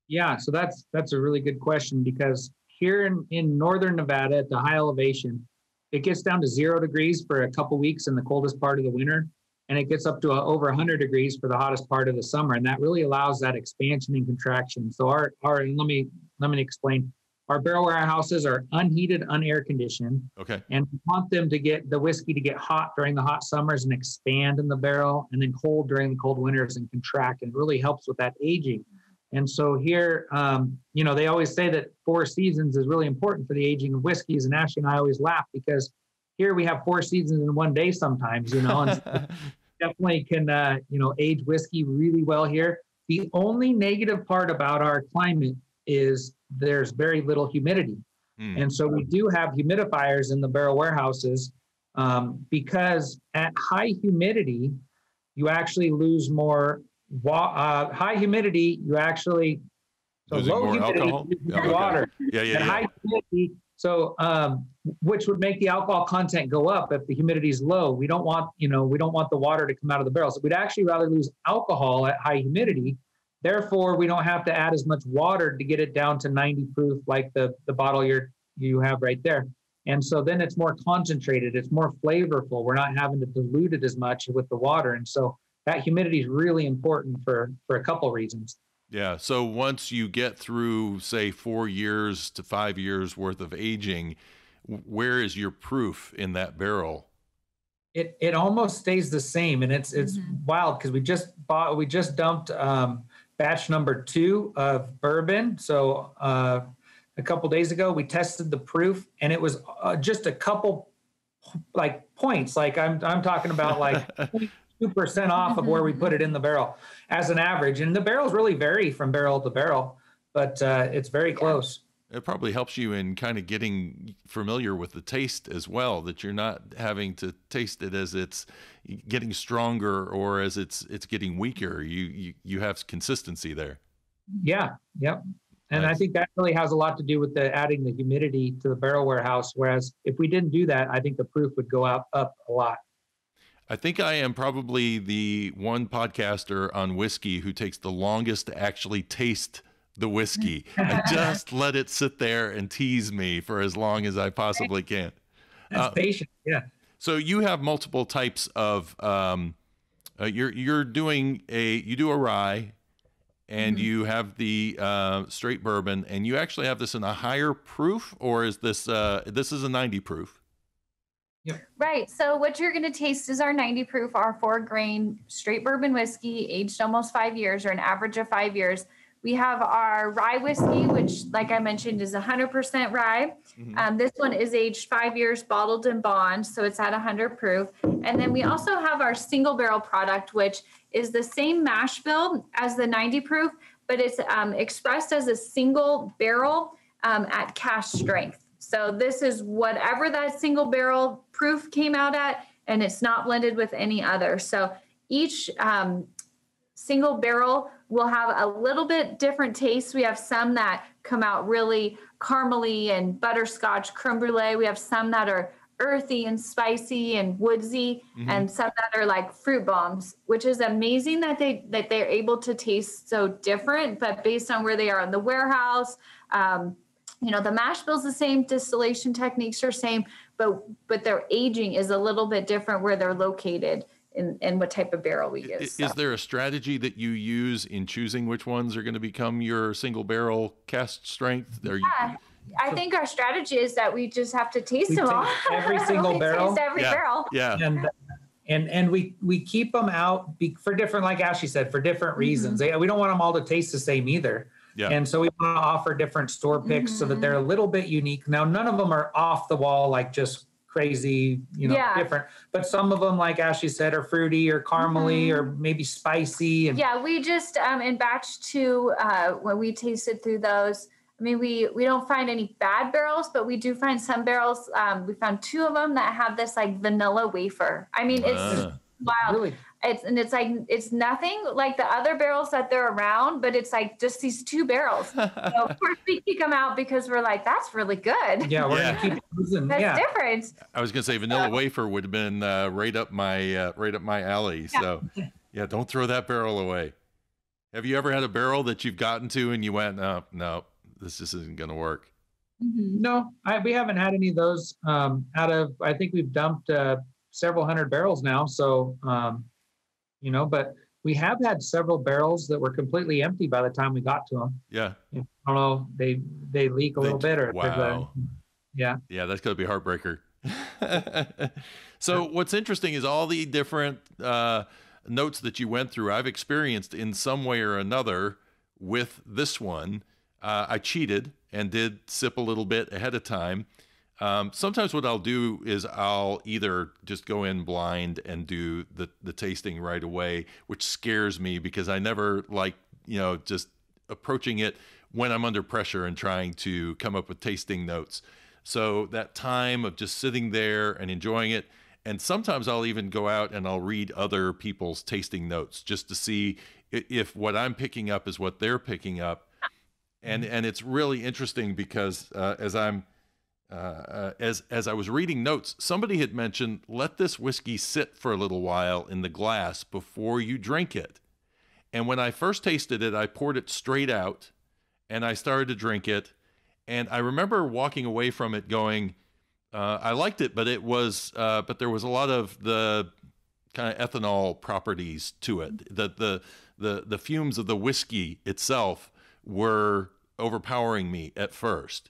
Yeah, so that's that's a really good question, because here in, in northern Nevada at the high elevation, it gets down to zero degrees for a couple weeks in the coldest part of the winter, and it gets up to a, over one hundred degrees for the hottest part of the summer, and that really allows that expansion and contraction. So our our let me let me explain. Our barrel warehouses are unheated, unair conditioned. Okay. And we want them to get the whiskey to get hot during the hot summers and expand in the barrel, and then cold during the cold winters and contract. And it really helps with that aging. And so here, um, you know, they always say that four seasons is really important for the aging of whiskeys. And Ashley and I always laugh because here we have four seasons in one day sometimes, you know, and so definitely can, uh, you know, age whiskey really well here. The only negative part about our climate is there's very little humidity. Mm. And so we do have humidifiers in the barrel warehouses um, because at high humidity, you actually lose more, wa uh, high humidity, you actually, so losing low more humidity, alcohol? Oh, okay. Water. Yeah, yeah, at yeah. high humidity, so, um, which would make the alcohol content go up if the humidity is low. We don't want, you know, we don't want the water to come out of the barrel. So we'd actually rather lose alcohol at high humidity. Therefore, we don't have to add as much water to get it down to ninety proof, like the, the bottle you're, you have right there. And so then it's more concentrated. It's more flavorful. We're not having to dilute it as much with the water. And so that humidity is really important for, for a couple reasons. Yeah. So once you get through, say, four years to five years worth of aging, where is your proof in that barrel? It, it almost stays the same. And it's, it's mm-hmm. wild because we just bought, we just dumped, um, batch number two of bourbon. So uh, a couple days ago, we tested the proof, and it was uh, just a couple like points. Like I'm, I'm talking about like two percent off of where we put it in the barrel as an average. And the barrels really vary from barrel to barrel, but uh, it's very close. It probably helps you in kind of getting familiar with the taste as well, that you're not having to taste it as it's getting stronger or as it's it's getting weaker. You you, you have consistency there. Yeah, yep. And nice. I think that really has a lot to do with the adding the humidity to the barrel warehouse, whereas if we didn't do that, I think the proof would go out up a lot. I think I am probably the one podcaster on whiskey who takes the longest to actually taste the whiskey. I just let it sit there and tease me for as long as I possibly can. That's uh, patient, yeah. So you have multiple types of, um, uh, you're you're doing a, you do a rye, and mm-hmm. you have the uh, straight bourbon, and you actually have this in a higher proof, or is this, uh, this is a ninety proof? Yep. Right. So what you're going to taste is our ninety proof, our four grain straight bourbon whiskey aged almost five years or an average of five years. We have our rye whiskey, which like I mentioned is one hundred percent rye. Mm-hmm. Um, this one is aged five years, bottled and bond. So it's at one hundred proof. And then we also have our single barrel product, which is the same mash bill as the ninety proof, but it's um, expressed as a single barrel um, at cash strength. So this is whatever that single barrel proof came out at, and it's not blended with any other. So each um, single barrel will have a little bit different taste. We have some that come out really caramely and butterscotch creme brulee. We have some that are earthy and spicy and woodsy, mm-hmm. and some that are like fruit bombs, which is amazing that they that they're able to taste so different, but based on where they are in the warehouse, um, you know, the mash bill's the same, distillation techniques are same, but but their aging is a little bit different where they're located and, and what type of barrel we use. Is, so. is there a strategy that you use in choosing which ones are going to become your single barrel cast strength? Are yeah, you... I think our strategy is that we just have to taste we them all. Every single we barrel. Taste every yeah. barrel. Yeah. And, and, and we, we keep them out for different, like Ashley said, for different reasons. Mm-hmm. We don't want them all to taste the same either. Yeah. And so we want to offer different store picks, mm-hmm. so that they're a little bit unique. Now, none of them are off the wall, like just crazy, you know, yeah. different. But some of them, like Ashley said, are fruity or caramely, mm-hmm. or maybe spicy. And yeah, we just, um, in batch two, uh, when we tasted through those, I mean, we, we don't find any bad barrels, but we do find some barrels. Um, we found two of them that have this like vanilla wafer. I mean, it's uh, wild. Really? It's, and it's like, it's nothing like the other barrels that they're around, but it's like just these two barrels. So of course we kick them out because we're like, that's really good. Yeah, we're yeah. gonna keep losing. That's yeah. different. I was gonna say vanilla uh, wafer would have been uh, right up my uh, right up my alley. Yeah. So yeah, don't throw that barrel away. Have you ever had a barrel that you've gotten to and you went, no, no, this just isn't gonna work? Mm-hmm. No, I, we haven't had any of those. Um, out of I think we've dumped uh, several hundred barrels now. So. Um, You know, but we have had several barrels that were completely empty by the time we got to them. Yeah. You know, I don't know. They, they leak a they, little bit. Or wow. A, yeah. Yeah. That's going to be a heartbreaker. So what's interesting is all the different uh, notes that you went through, I've experienced in some way or another with this one. Uh, I cheated and did sip a little bit ahead of time. Um, sometimes what I'll do is I'll either just go in blind and do the, the tasting right away, which scares me because I never like, you know, just approaching it when I'm under pressure and trying to come up with tasting notes. So that time of just sitting there and enjoying it. And sometimes I'll even go out and I'll read other people's tasting notes just to see if what I'm picking up is what they're picking up. And, and it's really interesting because uh, as I'm Uh, as as I was reading notes, somebody had mentioned, let this whiskey sit for a little while in the glass before you drink it. And when I first tasted it, I poured it straight out and I started to drink it. And I remember walking away from it going, uh, I liked it, but it was, uh, but there was a lot of the kind of ethanol properties to it. The, the, the, the fumes of the whiskey itself were overpowering me at first.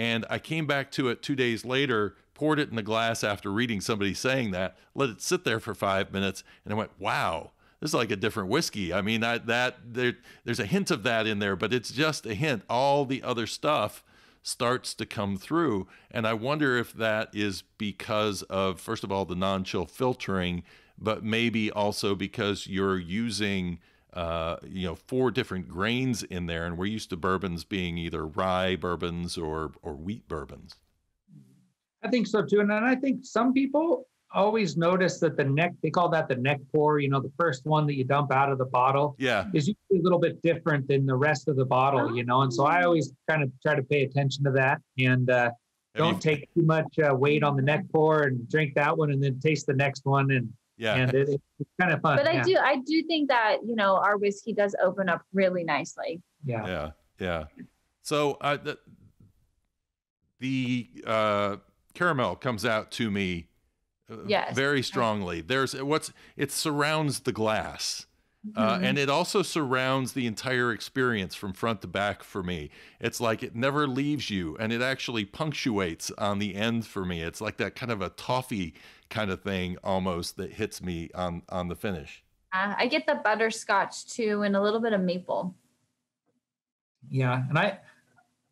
And I came back to it two days later, poured it in the glass after reading somebody saying that, let it sit there for five minutes. And I went, wow, this is like a different whiskey. I mean, I, that there, there's a hint of that in there, but it's just a hint. All the other stuff starts to come through. And I wonder if that is because of, first of all, the non-chill filtering, but maybe also because you're using uh, you know, four different grains in there, and we're used to bourbons being either rye bourbons or or wheat bourbons. I think so too, and then I think some people always notice that the neck, they call that the neck pour, you know, the first one that you dump out of the bottle, yeah, is usually a little bit different than the rest of the bottle, you know, and so I always kind of try to pay attention to that, and uh, don't I mean, take too much uh, weight on the neck pour and drink that one and then taste the next one, and yeah, and it, it's kind of fun. But yeah. I do, I do think that, you know, our whiskey does open up really nicely. Yeah, yeah, yeah. So uh, the the uh, caramel comes out to me. Yes. Very strongly. There's what's it surrounds the glass, mm-hmm. uh, and it also surrounds the entire experience from front to back for me. It's like it never leaves you, and it actually punctuates on the end for me. It's like that kind of a toffee kind of thing almost that hits me on on the finish. Uh, I get the butterscotch too, and a little bit of maple. Yeah, and I.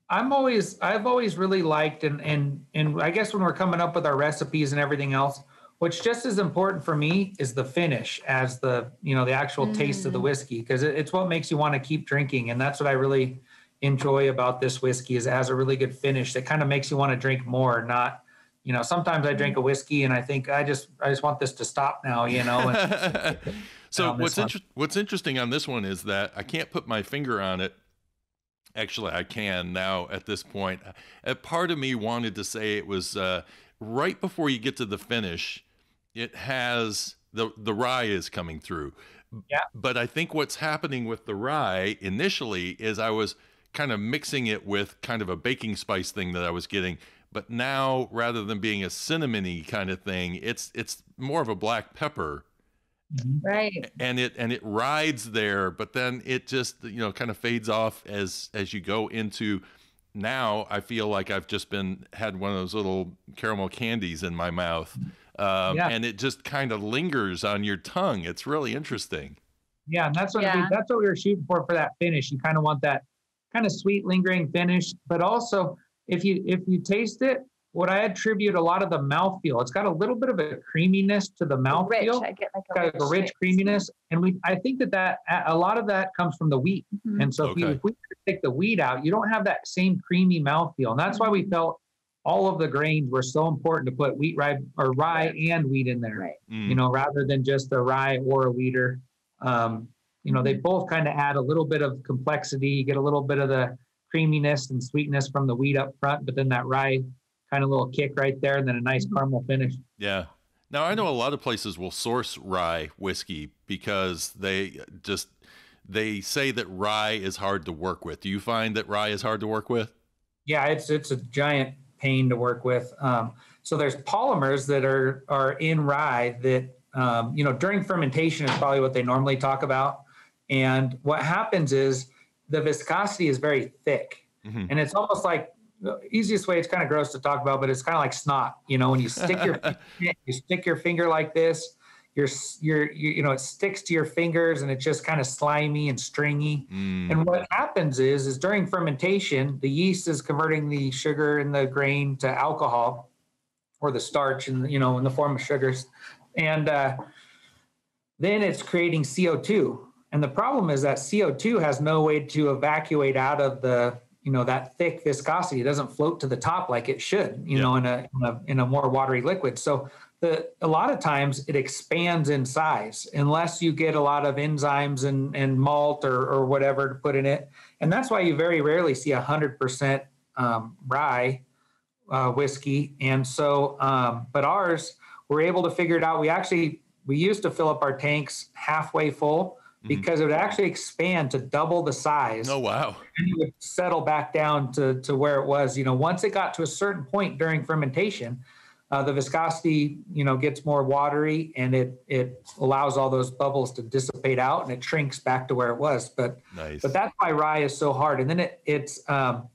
I'm always, I've always really liked, and, and, and I guess when we're coming up with our recipes and everything else, what's just as important for me is the finish as the, you know, the actual mm. taste of the whiskey, because it, it's what makes you want to keep drinking. And that's what I really enjoy about this whiskey, is it has a really good finish that kind of makes you want to drink more, not, you know, sometimes I drink a whiskey and I think I just, I just want this to stop now, you know? And, so what's, inter- what's interesting on this one is that I can't put my finger on it. Actually, I can now at this point. A part of me wanted to say it was uh, right before you get to the finish, it has, the, the rye is coming through. Yeah. But I think what's happening with the rye initially is I was kind of mixing it with kind of a baking spice thing that I was getting. But now, rather than being a cinnamony kind of thing, it's it's more of a black pepper. Right. And it and it rides there, but then it just, you know, kind of fades off as as you go into. Now I feel like I've just been had one of those little caramel candies in my mouth, um, yeah. and it just kind of lingers on your tongue. It's really interesting. Yeah, and that's what yeah. I mean, that's what we were shooting for for that finish. You kind of want that kind of sweet lingering finish, but also if you if you taste it. What I attribute a lot of the mouthfeel, it's got a little bit of a creaminess to the mouthfeel. I get like a, got rich, a rich creaminess. And we, I think that, that a lot of that comes from the wheat. Mm-hmm. And so okay. if, you, if we take the wheat out, you don't have that same creamy mouthfeel. And that's why we felt all of the grains were so important to put wheat, rye, or rye right. and wheat in there, right. you know, rather than just a rye or a wheater. Um, you know, they both kind of add a little bit of complexity. You get a little bit of the creaminess and sweetness from the wheat up front, but then that rye kind of little kick right there, and then a nice caramel finish. Yeah. Now, I know a lot of places will source rye whiskey because they just, they say that rye is hard to work with. Do you find that rye is hard to work with? Yeah, it's it's a giant pain to work with. Um, so there's polymers that are, are in rye that, um, you know, during fermentation is probably what they normally talk about. And what happens is the viscosity is very thick. Mm-hmm. And it's almost like, the easiest way, it's kind of gross to talk about, but it's kind of like snot, you know, when you stick your you stick your finger like this, you're, you're, you, you know, it sticks to your fingers and it's just kind of slimy and stringy. Mm. And what happens is, is during fermentation, the yeast is converting the sugar in the grain to alcohol or the starch and, you know, in the form of sugars. And uh, then it's creating C O two. And the problem is that C O two has no way to evacuate out of the, you know, that thick viscosity. It doesn't float to the top like it should, you yeah. know, in a, in a in a more watery liquid. So the a lot of times it expands in size unless you get a lot of enzymes and, and malt or, or whatever to put in it. And that's why you very rarely see one hundred percent um, rye uh, whiskey. And so, um, but ours, we're able to figure it out. We actually, we used to fill up our tanks halfway full, because it would actually expand to double the size. Oh, wow. And it would settle back down to, to where it was. You know, once it got to a certain point during fermentation, uh, the viscosity, you know, gets more watery and it, it allows all those bubbles to dissipate out and it shrinks back to where it was. But nice. But that's why rye is so hard. And then it it's, um,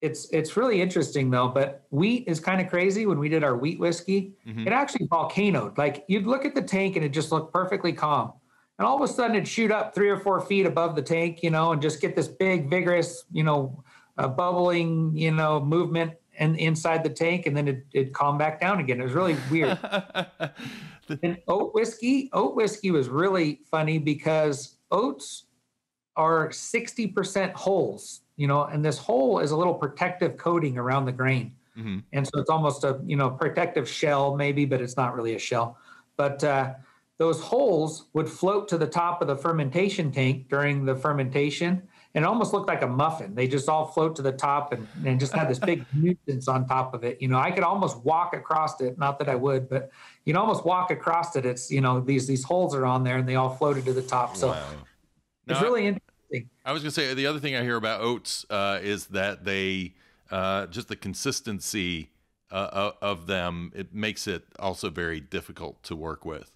it's, it's really interesting though, but wheat is kind of crazy. When we did our wheat whiskey, mm-hmm. it actually volcanoed. Like you'd look at the tank and it just looked perfectly calm. And all of a sudden it'd shoot up three or four feet above the tank, you know, and just get this big, vigorous, you know, uh, bubbling, you know, movement. and inside the tank, and then it, it calmed back down again. It was really weird. And oat whiskey, oat whiskey was really funny because oats are sixty percent holes, you know, and this hole is a little protective coating around the grain. Mm-hmm. And so it's almost a, you know, protective shell maybe, but it's not really a shell. But uh, those holes would float to the top of the fermentation tank during the fermentation, and it almost looked like a muffin. They just all float to the top and, and just had this big nuisance on top of it. You know, I could almost walk across it. Not that I would, but you know, almost walk across it. It's, you know, these, these holes are on there and they all floated to the top. So wow. Now, it's really interesting. I, I was going to say, the other thing I hear about oats uh, is that they, uh, just the consistency uh, of them, it makes it also very difficult to work with.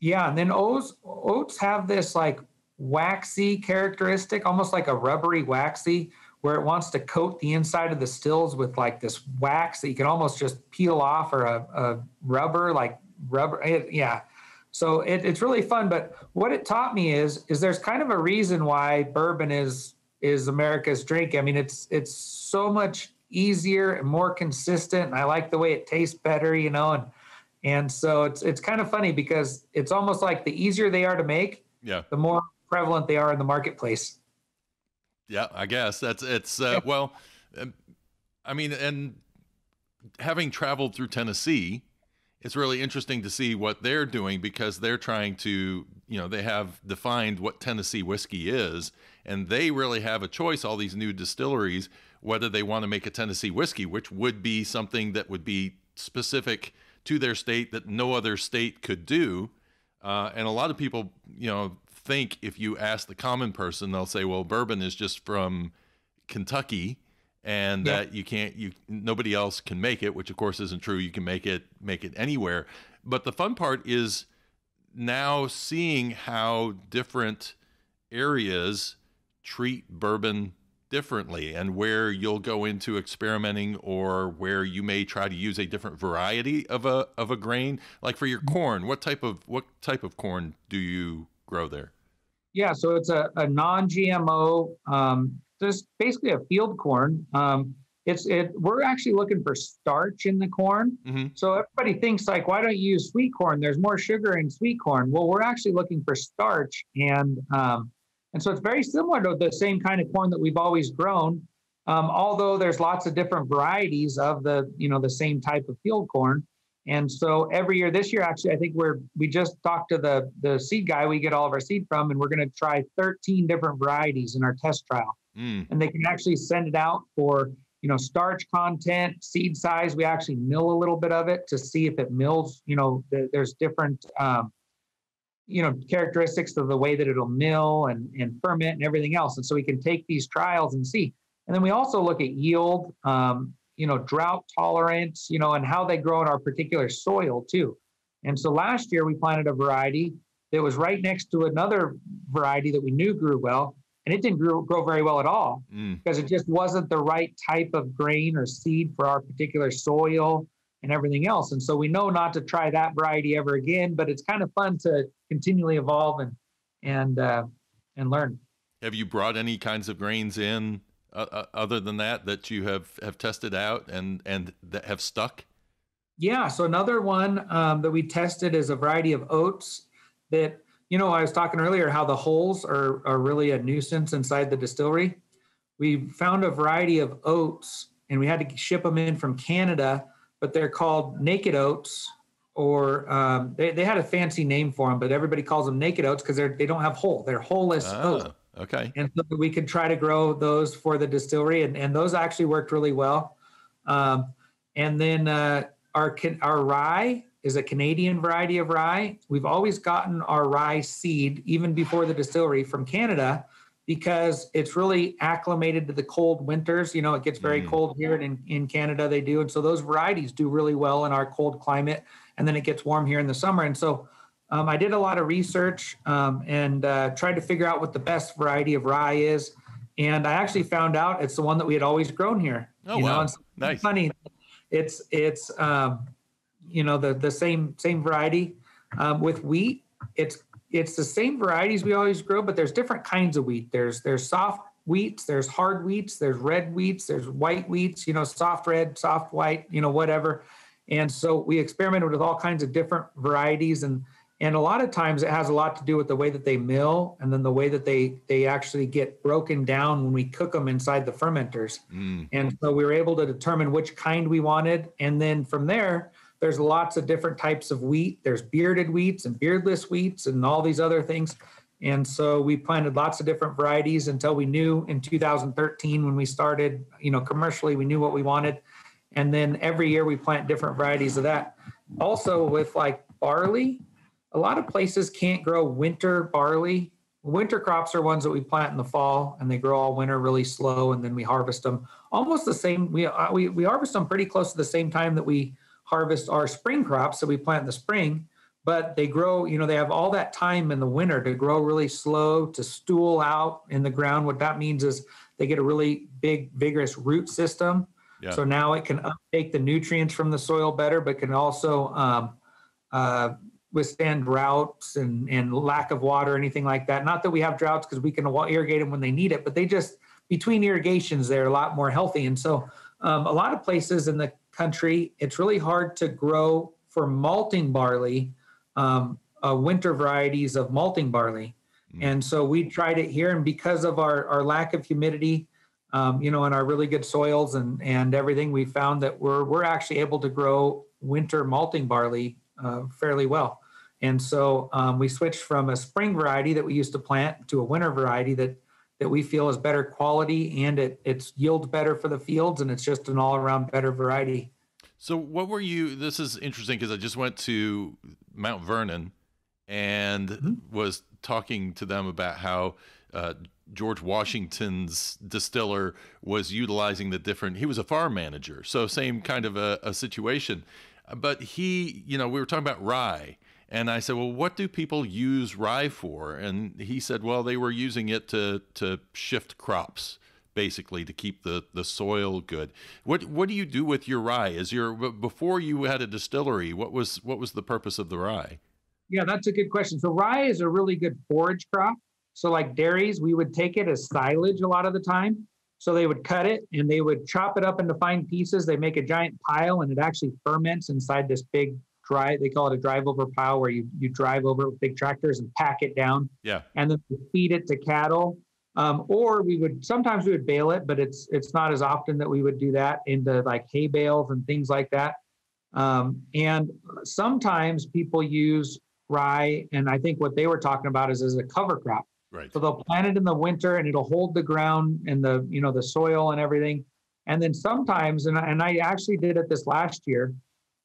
Yeah. And then oats, oats have this like waxy characteristic, almost like a rubbery waxy, where it wants to coat the inside of the stills with like this wax that you can almost just peel off, or a, a rubber, like rubber. It, yeah. So it, it's really fun. But what it taught me is, is there's kind of a reason why bourbon is, is America's drink. I mean, it's, it's so much easier and more consistent. And I like the way it tastes better, you know? And, and so it's, it's kind of funny because it's almost like the easier they are to make, yeah, the more prevalent they are in the marketplace. Yeah, I guess that's, it's, uh, well, I mean, and having traveled through Tennessee, it's really interesting to see what they're doing, because they're trying to, you know, they have defined what Tennessee whiskey is, and they really have a choice, all these new distilleries, whether they want to make a Tennessee whiskey, which would be something that would be specific to their state that no other state could do. Uh, and a lot of people, you know, think if you ask the common person, they'll say, well, bourbon is just from Kentucky, and that, yeah, uh, you can't, you, nobody else can make it, which of course isn't true. You can make it, make it anywhere. But the fun part is now seeing how different areas treat bourbon differently, and where you'll go into experimenting, or where you may try to use a different variety of a, of a grain, like for your corn. What type of, what type of corn do you grow there? Yeah, so it's a, a non G M O, um, just basically a field corn. Um, it's it. We're actually looking for starch in the corn. Mm-hmm. So everybody thinks like, why don't you use sweet corn? There's more sugar in sweet corn. Well, we're actually looking for starch, and um, and so it's very similar to the same kind of corn that we've always grown. Um, although there's lots of different varieties of the, you know, the same type of field corn. And so every year, this year, actually, I think we're, we just talked to the, the seed guy we get all of our seed from, and we're going to try thirteen different varieties in our test trial. Mm. And they can actually send it out for, you know, starch content, seed size. We actually mill a little bit of it to see if it mills, you know, th- there's different, um, you know, characteristics of the way that it'll mill and, and ferment and everything else. And so we can take these trials and see. And then we also look at yield, um, you know, drought tolerance, you know, and how they grow in our particular soil too. And so last year we planted a variety that was right next to another variety that we knew grew well, and it didn't grow, grow very well at all, mm. because it just wasn't the right type of grain or seed for our particular soil and everything else. And so we know not to try that variety ever again, but it's kind of fun to continually evolve and, and, uh, and learn. Have you brought any kinds of grains in Uh, other than that, that you have, have tested out and, and that have stuck? Yeah. So another one um, that we tested is a variety of oats that, you know, I was talking earlier, how the holes are, are really a nuisance inside the distillery. We found a variety of oats, and we had to ship them in from Canada, but they're called naked oats, or um, they, they had a fancy name for them, but everybody calls them naked oats because they're, they don't have hole. They're holeless ah. oats. Okay. And so we could try to grow those for the distillery, and, and those actually worked really well. Um, and then uh, our our rye is a Canadian variety of rye. We've always gotten our rye seed, even before the distillery, from Canada, because it's really acclimated to the cold winters. You know, it gets very mm. cold here, and in, in Canada they do. And so those varieties do really well in our cold climate. And then it gets warm here in the summer. And so Um, I did a lot of research um, and uh, tried to figure out what the best variety of rye is. And I actually found out it's the one that we had always grown here. Oh, you wow. know? And so nice. It's funny. It's, it's um, you know, the, the same same variety. Um, with wheat, it's it's the same varieties we always grow, but there's different kinds of wheat. There's there's soft wheats, there's hard wheats, there's red wheats, there's white wheats, you know, soft red, soft white, you know, whatever. And so we experimented with all kinds of different varieties. And, and a lot of times it has a lot to do with the way that they mill and then the way that they, they actually get broken down when we cook them inside the fermenters. Mm. And so we were able to determine which kind we wanted. And then from there, there's lots of different types of wheat. There's bearded wheats and beardless wheats and all these other things. And so we planted lots of different varieties until we knew in two thousand thirteen when we started, you know, commercially, we knew what we wanted. And then every year we plant different varieties of that. Also with like barley, a lot of places can't grow winter barley. Winter crops are ones that we plant in the fall and they grow all winter really slow. And then we harvest them almost the same. We, we, we harvest them pretty close to the same time that we harvest our spring crops. So we plant in the spring, but they grow, you know, they have all that time in the winter to grow really slow, to stool out in the ground. What that means is they get a really big, vigorous root system. Yeah. So now it can uptake the nutrients from the soil better, but can also um, uh, withstand droughts and, and lack of water, anything like that. Not that we have droughts because we can irrigate them when they need it, but they just, between irrigations, they're a lot more healthy. And so um, a lot of places in the country, it's really hard to grow for malting barley, um, uh, winter varieties of malting barley. Mm. And so we tried it here, and because of our, our lack of humidity, Um, you know, in our really good soils and, and everything, we found that we're, we're actually able to grow winter malting barley uh, fairly well. And so um, we switched from a spring variety that we used to plant to a winter variety that, that we feel is better quality, and it it's yields better for the fields, and it's just an all around better variety. So what were you, this is interesting because I just went to Mount Vernon and mm-hmm. was talking to them about how uh, George Washington's distiller was utilizing the different, he was a farm manager. So same kind of a, a situation, but he, you know, we were talking about rye, and I said, well, what do people use rye for? And he said, well, they were using it to, to shift crops, basically to keep the, the soil good. What, what do you do with your rye? Is your, before you had a distillery, what was, what was the purpose of the rye? Yeah, that's a good question. So rye is a really good forage crop. So like dairies, we would take it as silage a lot of the time. So they would cut it and they would chop it up into fine pieces. They make a giant pile, and it actually ferments inside this big dry, they call it a drive over pile, where you, you drive over with big tractors and pack it down. Yeah. And then we feed it to cattle. Um, or we would, sometimes we would bale it, but it's, it's not as often that we would do that, into like hay bales and things like that. Um, and sometimes people use rye, and I think what they were talking about is as a cover crop. Right. So they'll plant it in the winter, and it'll hold the ground and the, you know, the soil and everything. And then sometimes, and I, and I actually did it this last year,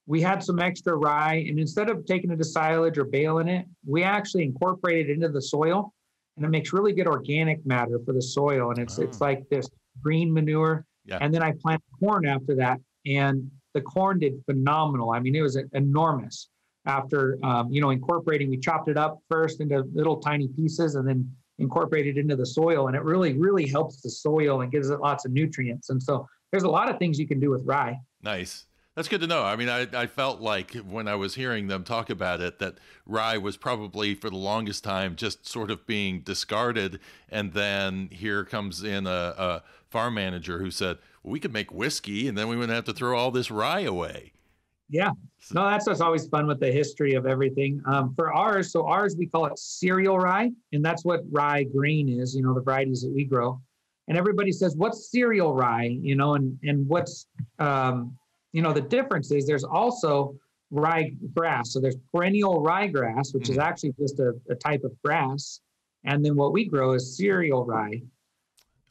we had some extra rye, and instead of taking it to silage or baling it, we actually incorporated it into the soil, and it makes really good organic matter for the soil. And it's, oh. it's like this green manure. Yeah. And then I planted corn after that, and the corn did phenomenal. I mean, it was enormous. After, um, you know, incorporating, we chopped it up first into little tiny pieces and then incorporated into the soil. And it really, really helps the soil and gives it lots of nutrients. And so there's a lot of things you can do with rye. Nice. That's good to know. I mean, I, I felt like when I was hearing them talk about it, that rye was probably for the longest time just sort of being discarded. And then here comes in a, a farm manager who said, well, we could make whiskey and then we wouldn't have to throw all this rye away. Yeah. No, that's what's always fun with the history of everything. Um, for ours, so ours, we call it cereal rye, and that's what rye grain is, you know, the varieties that we grow. And everybody says, what's cereal rye, you know, and, and what's, um, you know, the difference is there's also rye grass. So there's perennial rye grass, which mm-hmm. is actually just a, a type of grass. And then what we grow is cereal rye.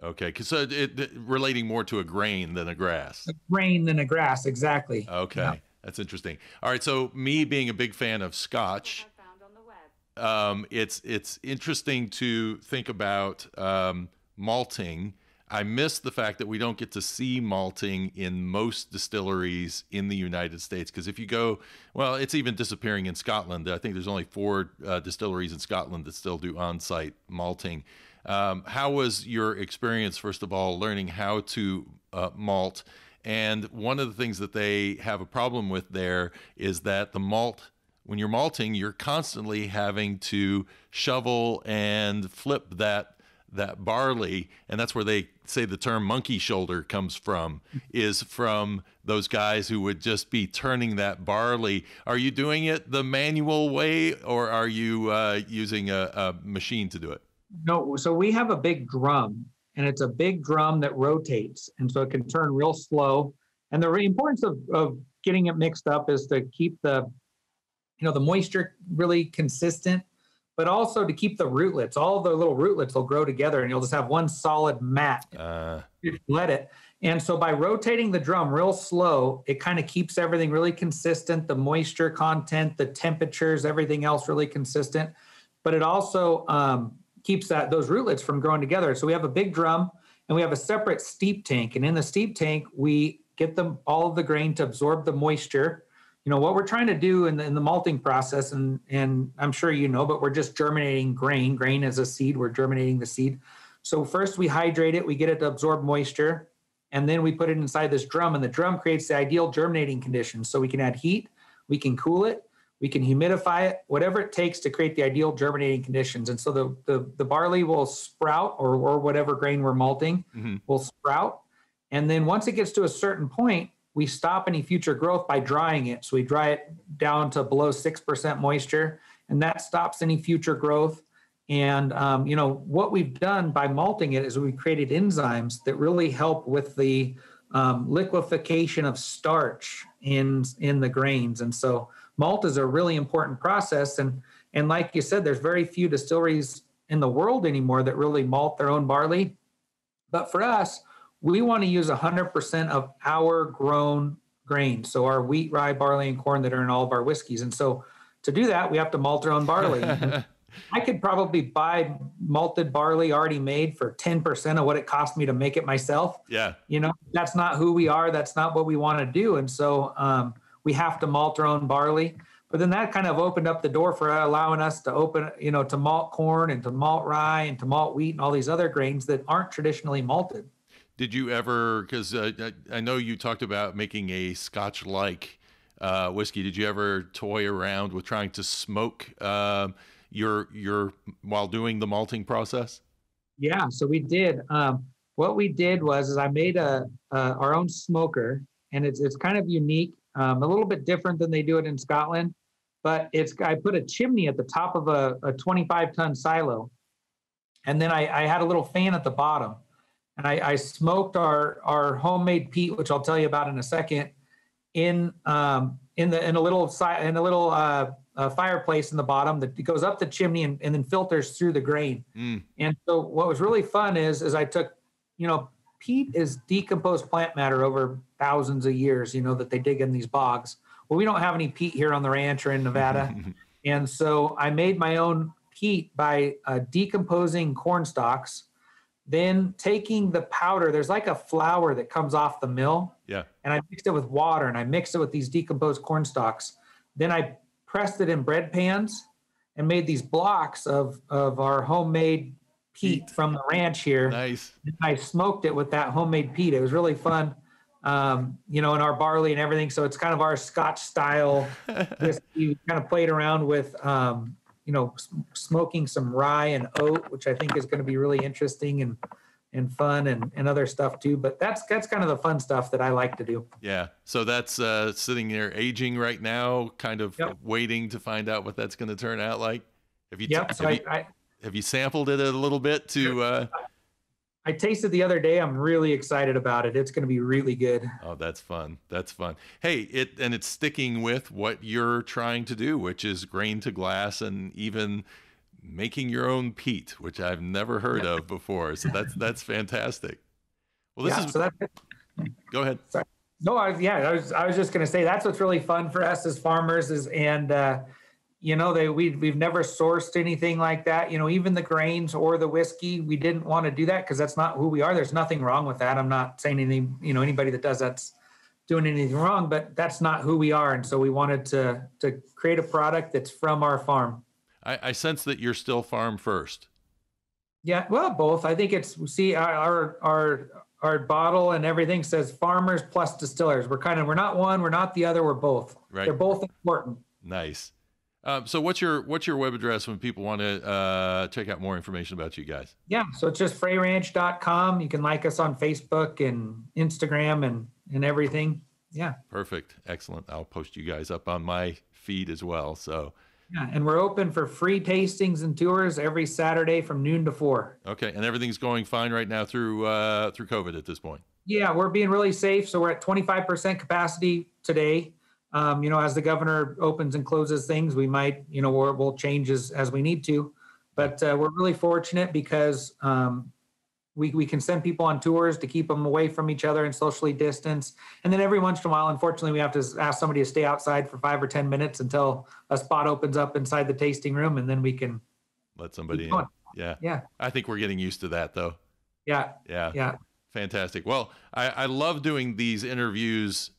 Okay, so it, it, relating more to a grain than a grass. A grain than a grass, exactly. Okay. Yeah. That's interesting. All right. So me being a big fan of Scotch, um, it's, it's interesting to think about um, malting. I miss the fact that we don't get to see malting in most distilleries in the United States. Because if you go, well, it's even disappearing in Scotland. I think there's only four uh, distilleries in Scotland that still do on-site malting. Um, how was your experience, first of all, learning how to uh, malt? And one of the things that they have a problem with there is that the malt, when you're malting, you're constantly having to shovel and flip that that barley, and that's where they say the term monkey shoulder comes from, is from those guys who would just be turning that barley. Are you doing it the manual way, or are you uh, using a, a machine to do it? No, so we have a big drum, and it's a big drum that rotates, and so it can turn real slow. And the importance of, of getting it mixed up is to keep the, you know, the moisture really consistent, but also to keep the rootlets. All the little rootlets will grow together, and you'll just have one solid mat. Uh, let it. And so by rotating the drum real slow, it kind of keeps everything really consistent, the moisture content, the temperatures, everything else really consistent. But it also um, keeps that those rootlets from growing together. So we have a big drum, and we have a separate steep tank. And in the steep tank, we get them all of the grain to absorb the moisture. You know, what we're trying to do in the, in the malting process, and, and I'm sure you know, but we're just germinating grain. Grain is a seed. We're germinating the seed. So first we hydrate it. We get it to absorb moisture. And then we put it inside this drum. And the drum creates the ideal germinating conditions. So we can add heat. We can cool it. We can humidify it. Whatever it takes to create the ideal germinating conditions. And so the, the, the barley will sprout, or, or whatever grain we're malting mm-hmm. will sprout. And then once it gets to a certain point, we stop any future growth by drying it. So we dry it down to below six percent moisture, and that stops any future growth. And, um, you know, what we've done by malting it is we've created enzymes that really help with the um, liquefaction of starch in, in the grains. And so malt is a really important process. And, and like you said, there's very few distilleries in the world anymore that really malt their own barley. But for us, we want to use one hundred percent of our grown grain. So our wheat, rye, barley, and corn that are in all of our whiskeys. And so to do that, we have to malt our own barley. I could probably buy malted barley already made for ten percent of what it cost me to make it myself. Yeah. You know, that's not who we are. That's not what we want to do. And so um, we have to malt our own barley. But then that kind of opened up the door for allowing us to open, you know, to malt corn and to malt rye and to malt wheat and all these other grains that aren't traditionally malted. Did you ever, because uh, I know you talked about making a Scotch-like uh, whiskey. Did you ever toy around with trying to smoke uh, your your while doing the malting process? Yeah, so we did. Um, what we did was is I made a, a our own smoker, and it's it's kind of unique, um, a little bit different than they do it in Scotland. But it's I put a chimney at the top of a, a twenty-five ton silo, and then I, I had a little fan at the bottom. And I, I smoked our, our homemade peat, which I'll tell you about in a second, in um, in the in a little si- in a little uh, uh, fireplace in the bottom that goes up the chimney and, and then filters through the grain. Mm. And so what was really fun is is I took, you know, peat is decomposed plant matter over thousands of years, you know, that they dig in these bogs. Well, we don't have any peat here on the ranch or in Nevada, and so I made my own peat by uh, decomposing corn stalks. Then taking the powder, there's like a flour that comes off the mill. Yeah. And I mixed it with water, and I mixed it with these decomposed corn stalks. Then I pressed it in bread pans and made these blocks of, of our homemade peat Eat. from the ranch here. Nice. And I smoked it with that homemade peat. It was really fun, um, you know, in our barley and everything. So it's kind of our Scotch style. Just, you kind of played around with um you know, smoking some rye and oat, which I think is going to be really interesting and, and fun and, and other stuff too. But that's, that's kind of the fun stuff that I like to do. Yeah. So that's uh, sitting there aging right now, kind of yep. waiting to find out what that's going to turn out like. Have you, yep. so have, I, you I, have you sampled it a little bit to, uh, I tasted the other day. I'm really excited about it. It's going to be really good. Oh, that's fun. That's fun. Hey, it, and it's sticking with what you're trying to do, which is grain to glass and even making your own peat, which I've never heard of before. So that's, that's fantastic. Well, this yeah, is, so that's go ahead. Sorry. No, I was, yeah, I was, I was just going to say, that's what's really fun for us as farmers is, and, uh, you know, they, we, we've never sourced anything like that. You know, even the grains or the whiskey, we didn't want to do that because that's not who we are. There's nothing wrong with that. I'm not saying anything, you know, anybody that does that's doing anything wrong, but that's not who we are. And so we wanted to to create a product that's from our farm. I, I sense that you're still farm first. Yeah, well, both. I think it's, see, our our our bottle and everything says farmers plus distillers. We're kind of, we're not one, we're not the other, we're both. Right. They're both important. Nice. Um, so what's your what's your web address when people want to uh, check out more information about you guys? Yeah, so it's just frey ranch dot com. You can like us on Facebook and Instagram and, and everything. Yeah. Perfect. Excellent. I'll post you guys up on my feed as well. So yeah, and we're open for free tastings and tours every Saturday from noon to four. Okay, and everything's going fine right now through uh, through COVID at this point. Yeah, we're being really safe. So we're at twenty-five percent capacity today. Um, you know, as the governor opens and closes things, we might, you know, we'll, we'll change as, as we need to. But uh, we're really fortunate because um, we, we can send people on tours to keep them away from each other and socially distance. And then every once in a while, unfortunately, we have to ask somebody to stay outside for five or ten minutes until a spot opens up inside the tasting room. And then we can let somebody in. Yeah. Yeah. I think we're getting used to that, though. Yeah. Yeah. Yeah. Fantastic. Well, I, I love doing these interviews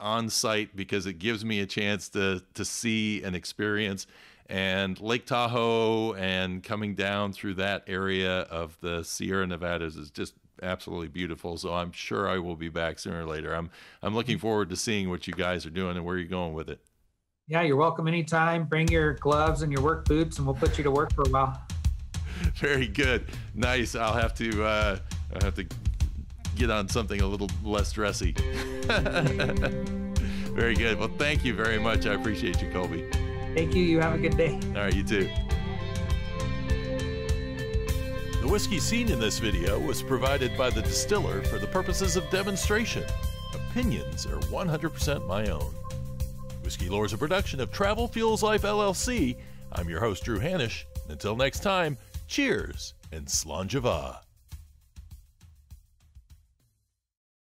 on site because it gives me a chance to to see and experience. And Lake Tahoe and coming down through that area of the Sierra Nevadas is just absolutely beautiful. So I'm sure I will be back sooner or later. I'm I'm looking forward to seeing what you guys are doing and where you're going with it. Yeah, you're welcome anytime. Bring your gloves and your work boots, and we'll put you to work for a while. Very good. Nice. I'll have to uh, I'll have to. get on something a little less dressy. Very good. Well, thank you very much. I appreciate you, Colby. Thank you. You have a good day. All right, you too. The whiskey seen in this video was provided by the distiller for the purposes of demonstration. Opinions are one hundred percent my own. Whiskey Lore is a production of Travel Fuels Life L L C. I'm your host, Drew Hanisch. Until next time, cheers and slangeva.